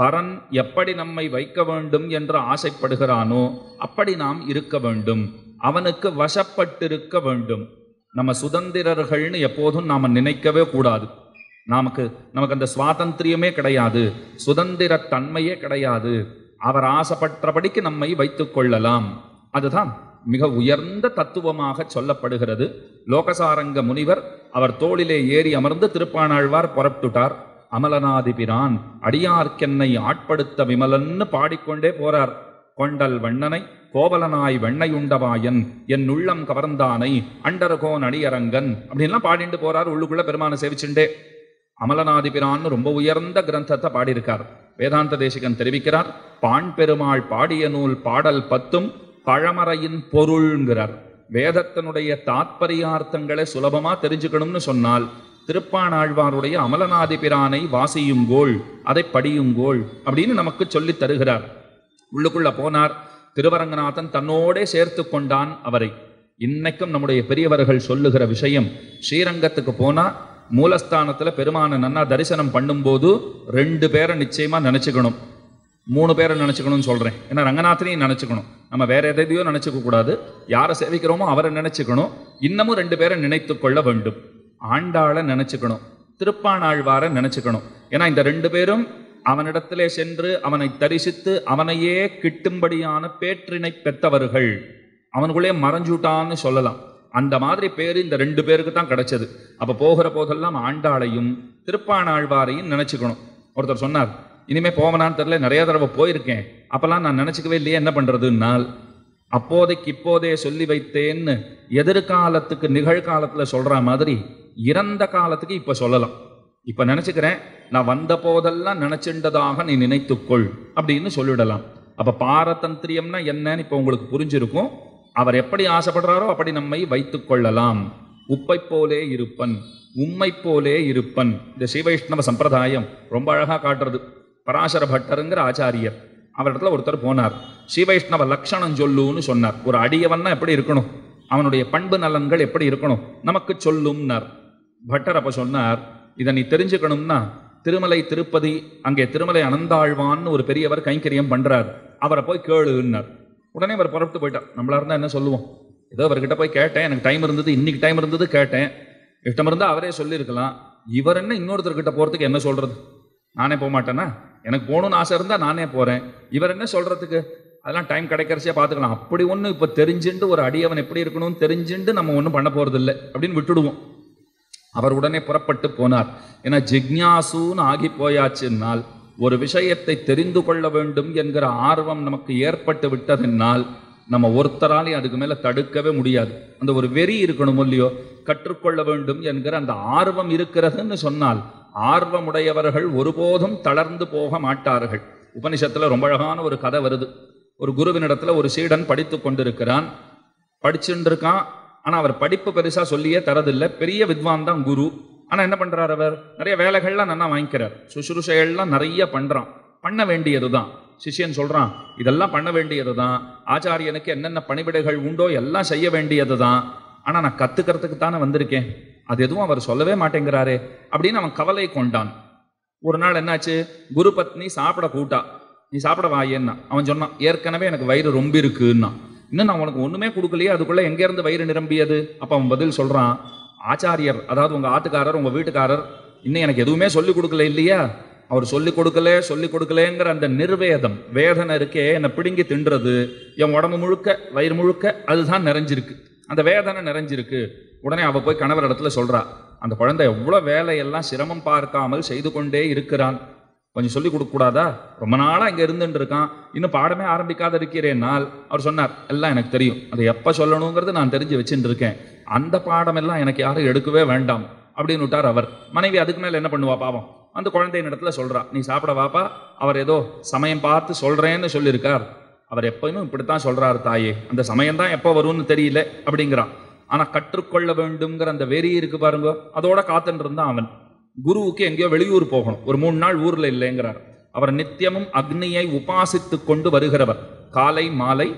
பரன் எப்படி நம்மை வைக்க வேண்டும் என்று ஆசைப்படுகிறானோ அப்படி நாம் இருக்க வேண்டும். அவனுக்கு வசப்பட்டிருக்க வேண்டும். நம்ம சுதந்திரர்கள்னு எப்போதும் நாம் நினைக்கவே கூடாது. நமக்கு அந்த சுவாதந்திரியமே கிடையாது, சுதந்திர தன்மையே கிடையாது. அவர் ஆசைப்பட்டபடிக்கு நம்மை வைத்துக் கொள்ளலாம். அதுதான் மிக உயர்ந்த தத்துவமாக சொல்லப்படுகிறது. லோகசாரங்க முனிவர் அவர் தோளிலே ஏறி அமர்ந்து திருப்பாணாழ்வார் புறப்பட்டுட்டார். அமலநாதிபிரான் அடியார்க்கென்னை ஆட்படுத்த விமலன்னு பாடிக்கொண்டே போறார். கொண்டல் வண்ணனை கோவலனாய் வெண்ணையுண்டவாயன் என் உள்ளம் கவர்ந்தானை அண்டரகோன் அடியரங்கன் அப்படின்லாம் பாடிட்டு போறார். உள்ளுக்குள்ள பெருமானை சேவிச்சுண்டே அமலநாதிபிரான்னு ரொம்ப உயர்ந்த கிரந்தத்தை பாடியிருக்கார். வேதாந்த தேசிகன் தெரிவிக்கிறார், பாண் பெருமாள் பாடிய நூல் பாடல் 10 பழமறையின் பொருள்ங்கிறார். வேதத்தினுடைய தாத்பரியார்த்தங்களை சுலபமா தெரிஞ்சுக்கணும்னு சொன்னால் திருப்பாணாழ்வாருடைய அமலநாதிபிரானை வாசியுங்கோள், அதை படியுங்கோள் அப்படின்னு நமக்கு சொல்லி தருகிறார். உள்ளுக்குள்ள போனார். திருவரங்கநாதன் தன்னோடே சேர்த்து கொண்டான் அவரை. இன்னைக்கும் நம்முடைய பெரியவர்கள் சொல்லுகிற விஷயம், ஸ்ரீரங்கத்துக்கு போனா மூலஸ்தானத்துல பெருமான நன்னா தரிசனம் பண்ணும்போது 2 பேரை நிச்சயமா நினைச்சுக்கணும், 3 பேரை நினைச்சுக்கணும்னு சொல்றேன். ஏன்னா ரங்கநாதனையும் நினைச்சுக்கணும், நம்ம வேற எதையோ நினைச்சுக்க கூடாது. யாரை சேவிக்கிறோமோ அவரை நினைச்சுக்கணும். இன்னமும் 2 பேரை நினைத்து கொள்ள வேண்டும். ஆண்டாளை நினைச்சுக்கணும், திருப்பாணாழ்வாரை நினைச்சுக்கணும். ஏன்னா இந்த 2 பேரும் அவனிடத்திலே சென்று அவனை தரிசித்து அவனையே கிட்டும்படியான பேற்றினை பெற்றவர்கள். அவனுக்குள்ளே மறைஞ்சுட்டான்னு சொல்லலாம். அந்த மாதிரி பேர் இந்த 2 பேருக்கு தான் கிடைச்சது. அப்போ போகிற போதெல்லாம் ஆண்டாளையும் திருப்பாணாழ்வாரையும் நினைச்சுக்கணும். ஒருத்தர் சொன்னார், இனிமே போவனான்னு தெரியல, நிறைய தடவை போயிருக்கேன், அப்பெல்லாம் நான் நினைச்சுக்கவே இல்லையே, என்ன பண்றதுன்னால் அப்போதைக்கு இப்போதே சொல்லி வைத்தேன்னு எதிர்காலத்துக்கு நிகழ்காலத்துல சொல்ற மாதிரி இறந்த காலத்துக்கு இப்ப சொல்லலாம். இப்ப நினைச்சுக்கிறேன், நான் வந்த போதெல்லாம் நினைச்சுண்டதாக நீ நினைத்துக்கொள் அப்படின்னு சொல்லிடலாம். அப்ப பாரதந்திரியம்னா என்னன்னு இப்ப உங்களுக்கு புரிஞ்சிருக்கும். அவர் எப்படி ஆசைப்படுறாரோ அப்படி நம்மை வைத்துக் கொள்ளலாம். உப்பை போலே இருப்பன், உம்மை போலே இருப்பன். இந்த ஸ்ரீவைஷ்ணவ சம்பிரதாயம் ரொம்ப அழகா காட்டுறது. பராசர பட்டருங்கிற ஆச்சாரியர் அவரிடத்துல ஒருத்தர் போனார். ஸ்ரீவைஷ்ணவ லட்சணம் சொல்லுன்னு சொன்னார். ஒரு அடியவன்னா எப்படி இருக்கணும், அவனுடைய பண்பு நலன்கள் எப்படி இருக்கணும் நமக்கு சொல்லும்னார் பட்டர். அப்ப சொன்னார், இதை நீ தெரிஞ்சுக்கணும்னா திருமலை திருப்பதி, அங்கே திருமலை அனந்தாழ்வான்னு ஒரு பெரியவர் கைங்கரியம் பண்றார், அவரை போய் கேளுன்னார். உடனே அவர் புறப்பட்டு போயிட்டார். நம்மளா இருந்தா என்ன சொல்லுவோம், ஏதோ அவர்கிட்ட போய் கேட்டேன், எனக்கு டைம் இருந்தது, இன்னைக்கு டைம் இருந்தது கேட்டேன், இஷ்டம் இருந்தா அவரே சொல்லியிருக்கலாம். இவர் என்ன இன்னொருத்தர்கிட்ட போறதுக்கு என்ன சொல்றது, நானே போக மாட்டேன்னா, எனக்கு போகணும்னு ஆசை இருந்தா நானே போறேன், இவர் என்ன சொல்றதுக்கு, அதெல்லாம் டைம் கிடைக்கிறச்சியா பார்த்துக்கலாம். அப்படி ஒன்றும் இப்போ தெரிஞ்சுட்டு ஒரு அடியவன் எப்படி இருக்கணும்னு தெரிஞ்சுட்டு நம்ம ஒன்றும் பண்ண போறது இல்லை அப்படின்னு விட்டுடுவோம். அவர் உடனே புறப்பட்டு போனார். ஏன்னா ஜிக்ஞாசுன்னு ஆகி போயாச்சுன்னால், ஒரு விஷயத்தை தெரிந்து கொள்ள வேண்டும் என்கிற ஆர்வம் நமக்கு ஏற்பட்டு விட்டதென்னால் நம்ம ஒருத்தராலையும் அதுக்கு மேலே தடுக்கவே முடியாது. அந்த ஒரு வெறி இருக்கணும் இல்லையோ, கற்றுக்கொள்ள வேண்டும் என்கிற அந்த ஆர்வம் இருக்கிறதுன்னு சொன்னால் ஆர்வமுடையவர்கள் ஒருபோதும் தளர்ந்து போக மாட்டார்கள். உபனிஷத்தில் ரொம்ப அழகான ஒரு கதை வருது. ஒரு குருவினிடத்தில் ஒரு சீடன் படித்து கொண்டிருக்கிறான், படிச்சுட்டுருக்கான். ஆனால் அவர் படிப்பு பெருசாக சொல்லியே தரதில்லை. பெரிய வித்வான் தான் குரு, ஆனால் என்ன பண்ணுறார், அவர் நிறைய வேலைகள்லாம் நல்லா வாங்கிக்கிறார், சுசுறுஷைகள்லாம் நிறைய பண்ணுறான். பண்ண வேண்டியது தான். சிஷியன் சொல்கிறான், இதெல்லாம் பண்ண வேண்டியது தான், ஆச்சாரியனுக்கு என்னென்ன பணிவிடைகள் உண்டோ எல்லாம் செய்ய வேண்டியது தான், ஆனால் நான் கற்றுக்கிறதுக்கு தானே வந்திருக்கேன், அது எதுவும் அவர் சொல்லவே மாட்டேங்கிறாரே அப்படின்னு அவன் கவலை கொண்டான். ஒரு நாள் என்னாச்சு, குரு பத்னி சாப்பிட கூட்டா, நீ சாப்பிட வாயேன்னா. அவன் சொன்னான், ஏற்கனவே எனக்கு வயிறு ரொம்ப இருக்குன்னா, இன்னும் நான் உனக்கு ஒன்றுமே கொடுக்கலையே, அதுக்குள்ளே எங்கேருந்து வயிறு நிரம்பியது. அப்போ அவன் பதில் சொல்கிறான், ஆச்சாரியர், அதாவது உங்கள் ஆத்துக்காரர், உங்கள் வீட்டுக்காரர் இன்னும் எனக்கு எதுவுமே சொல்லிக் கொடுக்கல இல்லையா, அவர் சொல்லிக் கொடுக்கலேங்கிற அந்த நிர்வேதம் வேதனை இருக்கே, என்னை பிடுங்கி தின்றது, என் உடம்பு முழுக்க வயிறு முழுக்க அதுதான் நிறைஞ்சிருக்கு, அந்த வேதனை நிறைஞ்சிருக்கு. உடனே அவள் போய் கணவர் இடத்துல சொல்கிறா, அந்த குழந்தை எவ்வளோ வேலையெல்லாம் சிரமம் பார்க்காமல் செய்து கொண்டே இருக்கிறான், கொஞ்சம் சொல்லிக் கொடுக்கக்கூடாதா, ரொம்ப நாளாக இங்கே இருந்துட்டு இருக்கான், இன்னும் பாடமே ஆரம்பிக்காத இருக்கிறேன்னால். அவர் சொன்னார், எல்லாம் எனக்கு தெரியும், அதை எப்போ சொல்லணுங்கிறது நான் தெரிஞ்சு வச்சுட்டு இருக்கேன், அந்த பாடமெல்லாம் எனக்கு யாரும் எடுக்கவே வேண்டாம் அப்படின்னு விட்டார் அவர். மனைவி அதுக்கு மேலே என்ன பண்ணுவா, பாவம் அந்த குழந்தையின் இடத்துல சொல்கிறா, நீ சாப்பிட வாப்பா, அவர் ஏதோ சமயம் பார்த்து சொல்கிறேன்னு சொல்லியிருக்கார், அவர் எப்போயுமே இப்படித்தான் சொல்கிறார் தாயே, அந்த சமயம்தான் எப்போ வரும்னு தெரியல அப்படிங்கிறான். ஆனால் கற்றுக்கொள்ள வேண்டும்ங்கிற அந்த வெறி இருக்கு பாருங்க, அதோட காத்துன்னு இருந்தான் அவன். குருவுக்கு எங்கேயோ வெளியூர் போகணும், ஒரு 3 நாள் ஊரில் இல்லைங்கிறார். அவர் நித்தியமும் அக்னியை உபாசித்து கொண்டு வருகிறவர், காலை மாலை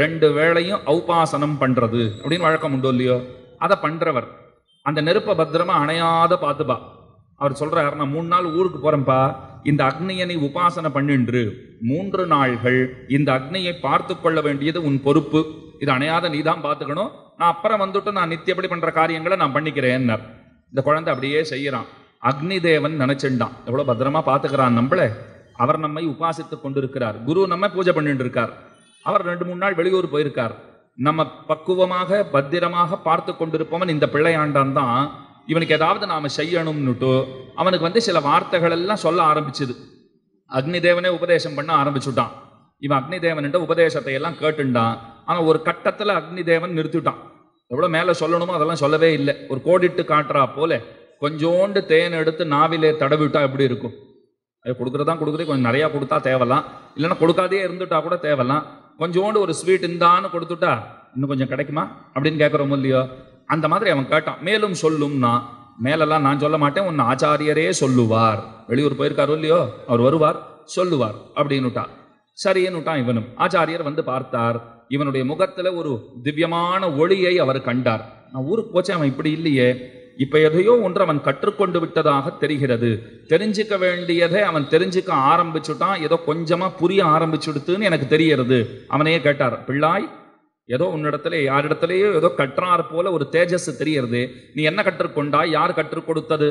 2 வேளையும் உபாசனம் பண்ணுறது அப்படின்னு வழக்கம் உண்டோ இல்லையோ, அதை பண்ணுறவர். அந்த நெருப்பை பத்திரமா அணையாத பார்த்துப்பா. அவர் சொல்கிறார், நான் 3 நாள் ஊருக்கு போகிறேன்ப்பா, இந்த அக்னியனை உபாசனை பண்ணின்று 3 நாள்கள் இந்த அக்னியை பார்த்து கொள்ள வேண்டியது உன் பொறுப்பு. இது அணையாத நீ தான் பார்த்துக்கணும். நான் அப்புறம் வந்துட்டு நான் நித்தியப்படி பண்ணுற காரியங்களை நான் பண்ணிக்கிறேன். இந்த குழந்தை அப்படியே செய்கிறான். அக்னி தேவன் நினைச்சிட்டான் எவ்வளோ பத்திரமா பார்த்துக்கிறான் நம்மளே. அவர் நம்மை உபாசித்து கொண்டிருக்கிறார். குரு நம்ம பூஜை பண்ணிட்டு இருக்கார். அவர் 2-3 நாள் வெளியூர் போயிருக்கார். நம்ம பக்குவமாக பத்திரமாக பார்த்து கொண்டிருப்பவன் இந்த பிள்ளையாண்டான் தான். இவனுக்கு ஏதாவது நாம் செய்யணும்னுட்டோ அவனுக்கு வந்து சில வார்த்தைகள் எல்லாம் சொல்ல ஆரம்பிச்சுது. அக்னி தேவனே உபதேசம் பண்ண ஆரம்பிச்சுட்டான். இவன் அக்னி தேவன்கிட்ட உபதேசத்தை எல்லாம் கேட்டுண்டான். ஆனால் ஒரு கட்டத்தில் அக்னி தேவன் நிறுத்திட்டான். எவ்வளோ மேலே சொல்லணுமோ அதெல்லாம் சொல்லவே இல்லை. ஒரு கோடிட்டு காட்டுறா போல கொஞ்சோண்டு தேன் எடுத்து நாவிலே தடவிட்டா எப்படி இருக்கும்? அது கொடுக்குறதான் கொடுக்குறது. கொஞ்சம் நிறையா கொடுத்தா தேவலாம், இல்லைன்னா கொடுக்காதே இருந்துட்டா கூட தேவலாம். கொஞ்சோண்டு ஒரு ஸ்வீட் இருந்தான்னு கொடுத்துட்டா இன்னும் கொஞ்சம் கிடைக்குமா அப்படின்னு கேட்குறோமோ இல்லையோ, அந்த மாதிரி அவன் கேட்டான். மேலும் சொல்லும்னா, மேலெல்லாம் நான் சொல்ல மாட்டேன், உன் ஆச்சாரியரே சொல்லுவார். வெளியூர் போயிருக்காரோ இல்லையோ, அவர் வருவார் சொல்லுவார் அப்படின்னுட்டான். சரின்னுட்டான். இவனும் ஆச்சாரியர் வந்து பார்த்தார். இவனுடைய முகத்தில் ஒரு திவ்யமான ஒளியை அவர் கண்டார். நான் ஊருக்கு போச்சேன், அவன் இப்படி இல்லையே, இப்போ எதையோ ஒன்று அவன் கற்றுக்கொண்டு விட்டதாக தெரிகிறது. தெரிஞ்சிக்க வேண்டியதை அவன் தெரிஞ்சிக்க ஆரம்பிச்சுட்டான். ஏதோ கொஞ்சமாக புரிய ஆரம்பிச்சுடுத்துன்னு எனக்கு தெரிகிறது. அவனையே கேட்டார், பிள்ளாய், ஏதோ உன்னிடத்துல யாரிடத்துலையோ ஏதோ கற்றார் போல ஒரு தேஜஸ் தெரிகிறது, நீ என்ன கற்றுக்கொண்டா, யார் கற்றுக் கொடுத்தது?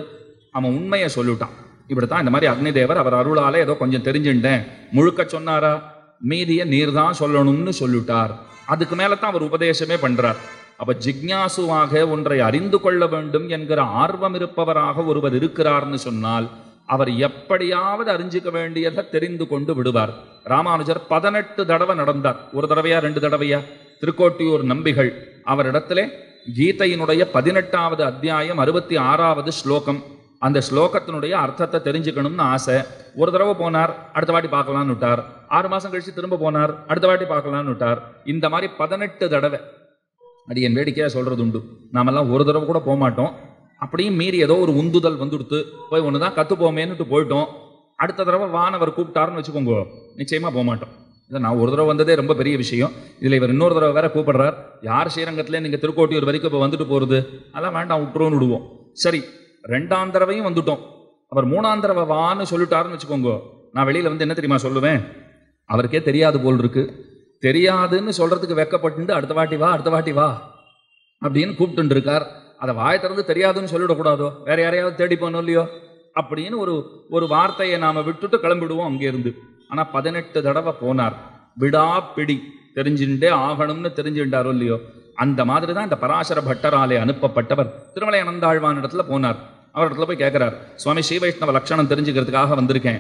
அவன் உண்மையை சொல்லிட்டான். இப்படித்தான் இந்த மாதிரி அக்னிதேவர் அவர் அருளால ஏதோ கொஞ்சம் தெரிஞ்சுட்டேன். முழுக்க சொன்னாரா? மீதியை நீர் தான் சொல்லணும்னு சொல்லிட்டார். அதுக்கு மேலே தான் அவர் உபதேசமே பண்ணுறார். அப்போ ஜிக்ஞாசுவாக ஒன்றை அறிந்து கொள்ள வேண்டும் என்கிற ஆர்வம் இருப்பவராக ஒருவர் இருக்கிறார்னு சொன்னால் அவர் எப்படியாவது அறிஞ்சிக்க வேண்டியதை தெரிந்து கொண்டு விடுவார். ராமானுஜர் 18 தடவை நடந்தார். ஒரு தடவையா 2 தடவையா? திருக்கோட்டியூர் நம்பிகள் அவரிடத்துல கீதையினுடைய 18வது அத்தியாயம் 66வது ஸ்லோகம், அந்த ஸ்லோகத்தினுடைய அர்த்தத்தை தெரிஞ்சுக்கணும்னு ஆசை. ஒரு தடவை போனார், அடுத்த வாட்டி பார்க்கலான்னு விட்டார். 6 மாதம் கழிச்சு திரும்ப போனார், அடுத்த வாட்டி பார்க்கலான்னு விட்டார். இந்த மாதிரி 18 தடவை. அது என் வேடிக்கையாக சொல்கிறது உண்டு. நாமெல்லாம் ஒரு தடவை கூட போகமாட்டோம். அப்படியும் மீறி ஏதோ ஒரு உந்துதல் வந்துடுத்து போய் ஒன்று தான் கற்றுப்போமேன்னுட்டு போயிட்டோம். அடுத்த தடவை வானவர் கூப்பிட்டாருன்னு வச்சுக்கோங்க, நிச்சயமாக போகமாட்டோம். இதை நான் ஒரு தடவை வந்ததே ரொம்ப பெரிய விஷயம். இதில் இவர் இன்னொரு தடவை வேற கூப்பிடுறார். யார் ஸ்ரீரங்கத்தில் நீங்கள் திருக்கோட்டியூர் வரைக்கும் இப்போ வந்துட்டு போகிறது? அதெல்லாம் வேண்டாம், விட்டுருவோன்னு விடுவோம். சரி, 2ஆம் தடவையும் வந்துட்டோம். அவர் 3ஆம் தடவை வான்னு சொல்லிட்டாருன்னு வச்சுக்கோங்க. நான் வெளியில் வந்து என்ன தெரியுமா சொல்லுவேன்? அவருக்கே தெரியாது போல் இருக்கு, தெரியாதுன்னு சொல்கிறதுக்கு வெக்கப்பட்டு அடுத்த வாட்டி வா, அடுத்த வாட்டி வா அப்படின்னு கூப்பிட்டு இருக்கார். அதை வாயை திறந்து தெரியாதுன்னு சொல்லிவிடக்கூடாதோ, வேற யாரையாவது தேடி போனோம் இல்லையோ அப்படின்னு ஒரு வார்த்தையை நாம் விட்டுட்டு கிளம்பிடுவோம் அங்கேருந்து. ஆனால் 18 தடவை போனார். விடாப்பிடி தெரிஞ்சுட்டே ஆகணும்னு தெரிஞ்சுட்டாரோ இல்லையோ. அந்த மாதிரி தான் இந்த பராசர பட்டராலே அனுப்பப்பட்டவர் திருமலை அனந்தாழ்வான் இடத்துல போனார். அவர் இடத்துல போய் கேட்குறார், சுவாமி ஸ்ரீவைஷ்ணவ லட்சணம் தெரிஞ்சுக்கிறதுக்காக வந்திருக்கேன்.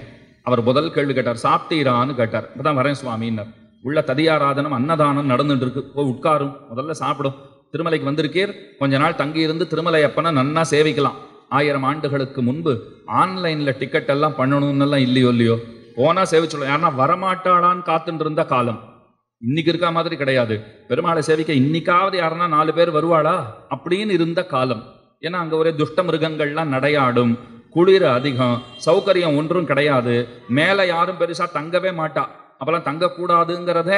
அவர் முதல் கேள்வி கேட்டார், சாப்பிட்டீரான்னு கேட்டார். இப்போ தான் வரேன் சுவாமின்னார். உள்ள ததியாராதனம் அன்னதானம் நடந்துட்டு இருக்கு, போய் உட்காரும், முதல்ல சாப்பிடும். திருமலைக்கு வந்திருக்கீர், கொஞ்ச நாள் தங்கியிருந்து திருமலை அப்பனை நன்னா சேவிக்கலாம். 1000 ஆண்டுகளுக்கு முன்பு ஆன்லைனில் டிக்கெட் எல்லாம் பண்ணணும்னுலாம் இல்லையோ இல்லையோ. போனால் சேவிச்சுடலாம். யாருன்னா வரமாட்டாளான்னு காத்துட்டு இருந்த காலம். இன்னைக்கு இருக்க மாதிரி கிடையாது. பெருமாளை சேவிக்க இன்னைக்காவது யாருன்னா 4 பேர் வருவாளா அப்படின்னு இருந்த காலம். ஏன்னா அங்கே ஒரே துஷ்ட மிருகங்கள்லாம் நடையாடும், குளிர் அதிகம், சௌகரியம் ஒன்றும் கிடையாது, மேலே யாரும் பெருசாக தங்கவே மாட்டா. அப்பெல்லாம் தங்கக்கூடாதுங்கிறத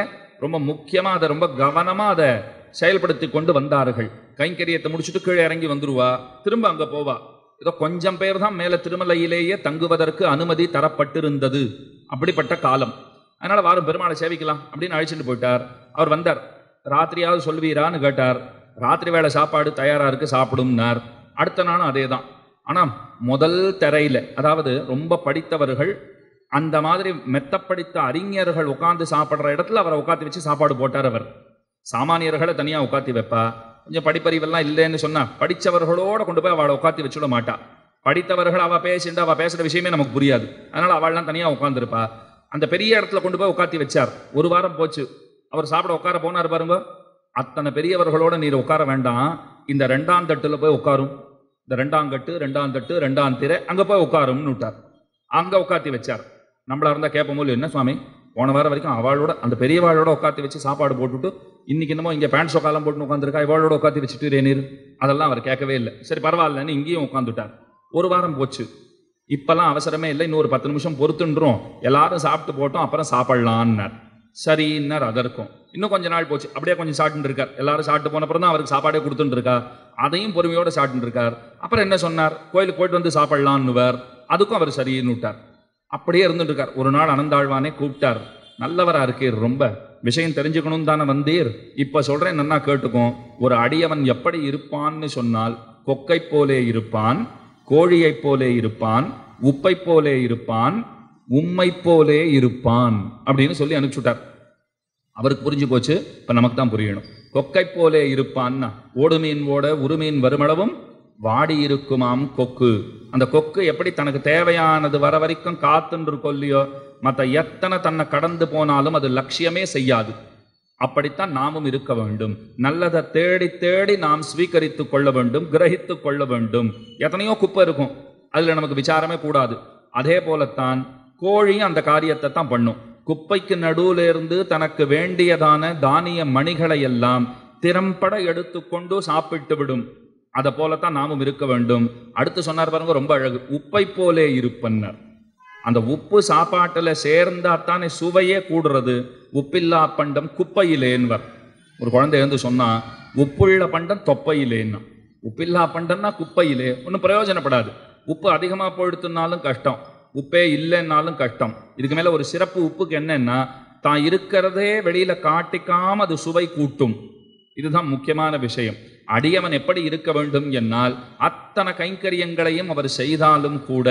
ரொம்ப முக்கியமாக அதை ரொம்ப கவனமாக அதை செயல்படுத்தி கொண்டு வந்தார்கள். கைங்கரியத்தை முடிச்சுட்டு கீழே இறங்கி வந்துடுவா, திரும்ப அங்கே போவா. ஏதோ கொஞ்சம் பேர் தான் மேலே திருமலையிலேயே தங்குவதற்கு அனுமதி தரப்பட்டிருந்தது. அப்படிப்பட்ட காலம். அதனால் வாரும் பெருமாளை சேவிக்கலாம் அப்படின்னு அழைச்சிட்டு போயிட்டார். அவர் வந்தார். ராத்திரியாவது சொல்வீரான்னு கேட்டார். ராத்திரி வேலை சாப்பாடு தயாராக இருக்குது, சாப்பிடும்னார். அடுத்த நாளும் அதே தான். ஆனால் முதல் தரையில், அதாவது ரொம்ப படித்தவர்கள் அந்த மாதிரி மெத்தப்படித்த அறிஞர்கள் உட்காந்து சாப்பிட்ற இடத்துல அவரை உட்காந்து வச்சு சாப்பாடு போட்டார். அவர் சாமானியர்களை தனியாக உட்காந்து வைப்பா. கொஞ்சம் படிப்பறிவெல்லாம் இல்லைன்னு சொன்னால் படித்தவர்களோடு கொண்டு போய் அவளை உட்காந்து வச்சுட மாட்டா. படித்தவர்கள் அவள் பேசிட்டு அவள் பேசுகிற விஷயமே நமக்கு புரியாது. அதனால் அவள்லாம் தனியாக உட்காந்துருப்பா. அந்த பெரிய இடத்துல கொண்டு போய் உட்காந்து வச்சார். 1 வாரம் போச்சு. அவர் சாப்பிட உட்கார போனார். பாருங்க, அத்தனை பெரியவர்களோடு நீர் உட்கார வேண்டாம், இந்த 2ஆம் தட்டில் போய் உட்காரும். இந்த 2ஆம் தட்டு 2ஆம் தட்டு 2ஆம் திரை அங்கே போய் உட்காரும்னு விட்டார். அங்கே உட்காந்து வச்சார். நம்மளா இருந்தால் கேட்போம் போது, என்ன சுவாமி போன வாரம் வரைக்கும் அவளோட அந்த பெரியவாளோட உட்காந்து வச்சு சாப்பாடு போட்டுவிட்டு இன்றைக்கி என்னமோ இங்கே பேண்ட் சோக்காலாம் போட்டு உட்காந்துருக்கா, இவாளோட உட்காந்து வச்சுட்டு ரேநீர். அதெல்லாம் அவர் கேட்கவே இல்லை. சரி பரவாயில்லன்னு இங்கேயும் உட்காந்துட்டார். 1 வாரம் போச்சு. இப்போல்லாம் அவசரமே இல்லை, இன்னும் ஒரு 10 நிமிஷம் பொறுத்துன்றோம், எல்லாரும் சாப்பிட்டு போட்டோம், அப்புறம் சாப்பிட்லான்னார். சரின்னார். அதற்கும் இன்னும் கொஞ்சம் நாள் போச்சு. அப்படியே கொஞ்சம் சாப்பிட்டு இருக்கார். எல்லாரும் சாப்பிட்டு போன அப்புறம் தான் அவருக்கு சாப்பாடே கொடுத்துட்டு இருக்கா. அதையும் பொறுமையோடு சாப்பிட்டு இருக்கார். அப்புறம் என்ன சொன்னார்? கோயிலுக்கு போயிட்டு வந்து சாப்பிட்லான்னுவார். அதுக்கும் அவர் சரின்னு விட்டார். அப்படியே இருந்துட்டார். ஒரு நாள் அனந்தாழ்வானே கூப்பிட்டார். நல்லவரா இருக்கீர், ரொம்ப விஷயம் தெரிஞ்சுக்கணும் தானே வந்தீர், இப்ப சொல்றேன் நன்னா கேட்டுக்கும். ஒரு அடியவன் எப்படி இருப்பான்னு சொன்னால், கொக்கை போலே இருப்பான், கோழியை போலே இருப்பான், உப்பை போலே இருப்பான், உம்மை போலே இருப்பான் அப்படின்னு சொல்லி அனுப்பிச்சுட்டார். அவருக்கு புரிஞ்சு போச்சு, இப்ப நமக்கு தான் புரியணும். கொக்கை போலே இருப்பான்னா ஓடுமீன் ஓட உருமீன் வருமளவும் வாடி இருக்குமாம் கொக்கு. அந்த கொக்கு எப்படி தனக்கு தேவையானது வர வரைக்கும் காத்துன்று கொல்லியோ, மற்ற எத்தனை தன்னை கடந்து போனாலும் அது லட்சியமே செய்யாது. அப்படித்தான் நாமும் இருக்க வேண்டும். நல்லதை தேடி தேடி நாம் ஸ்வீகரித்து கொள்ள வேண்டும், கிரகித்து கொள்ள வேண்டும். எத்தனையோ குப்பை இருக்கும், அதில் நமக்கு விசாரமே கூடாது. அதே போலத்தான் கோழியும் அந்த காரியத்தை தான் பண்ணும். குப்பைக்கு நடுவில் இருந்து தனக்கு வேண்டியதான தானிய மணிகளை எல்லாம் திறம்பட எடுத்துக்கொண்டு சாப்பிட்டு விடும். அதை போலத்தான் நாமும் இருக்க வேண்டும். அடுத்து சொன்னார் பாருங்க, ரொம்ப அழகு, உப்பை போலே இருப்பன்னர். அந்த உப்பு சாப்பாட்டில் சேர்ந்தாத்தானே சுவையே கூடுறது. உப்பில்லா பண்டம் குப்பையிலேன்வர். ஒரு குழந்தை எழுந்து சொன்னால் உப்புள்ள பண்டம் தொப்பையிலேன்னா, உப்பில்லா பண்டம்னா குப்பையிலே. ஒன்றும் பிரயோஜனப்படாது. உப்பு அதிகமாக போயிடுத்துனாலும் கஷ்டம், உப்பே இல்லைன்னாலும் கஷ்டம். இதுக்கு மேலே ஒரு சிறப்பு உப்புக்கு என்னன்னா, தான் இருக்கிறதே வெளியில் காட்டிக்காமல் அது சுவை கூட்டும். இதுதான் முக்கியமான விஷயம். அடியவன் எப்படி இருக்க வேண்டும் என்னால், அத்தனை கைங்கரியங்களையும் அவர் செய்தாலும் கூட,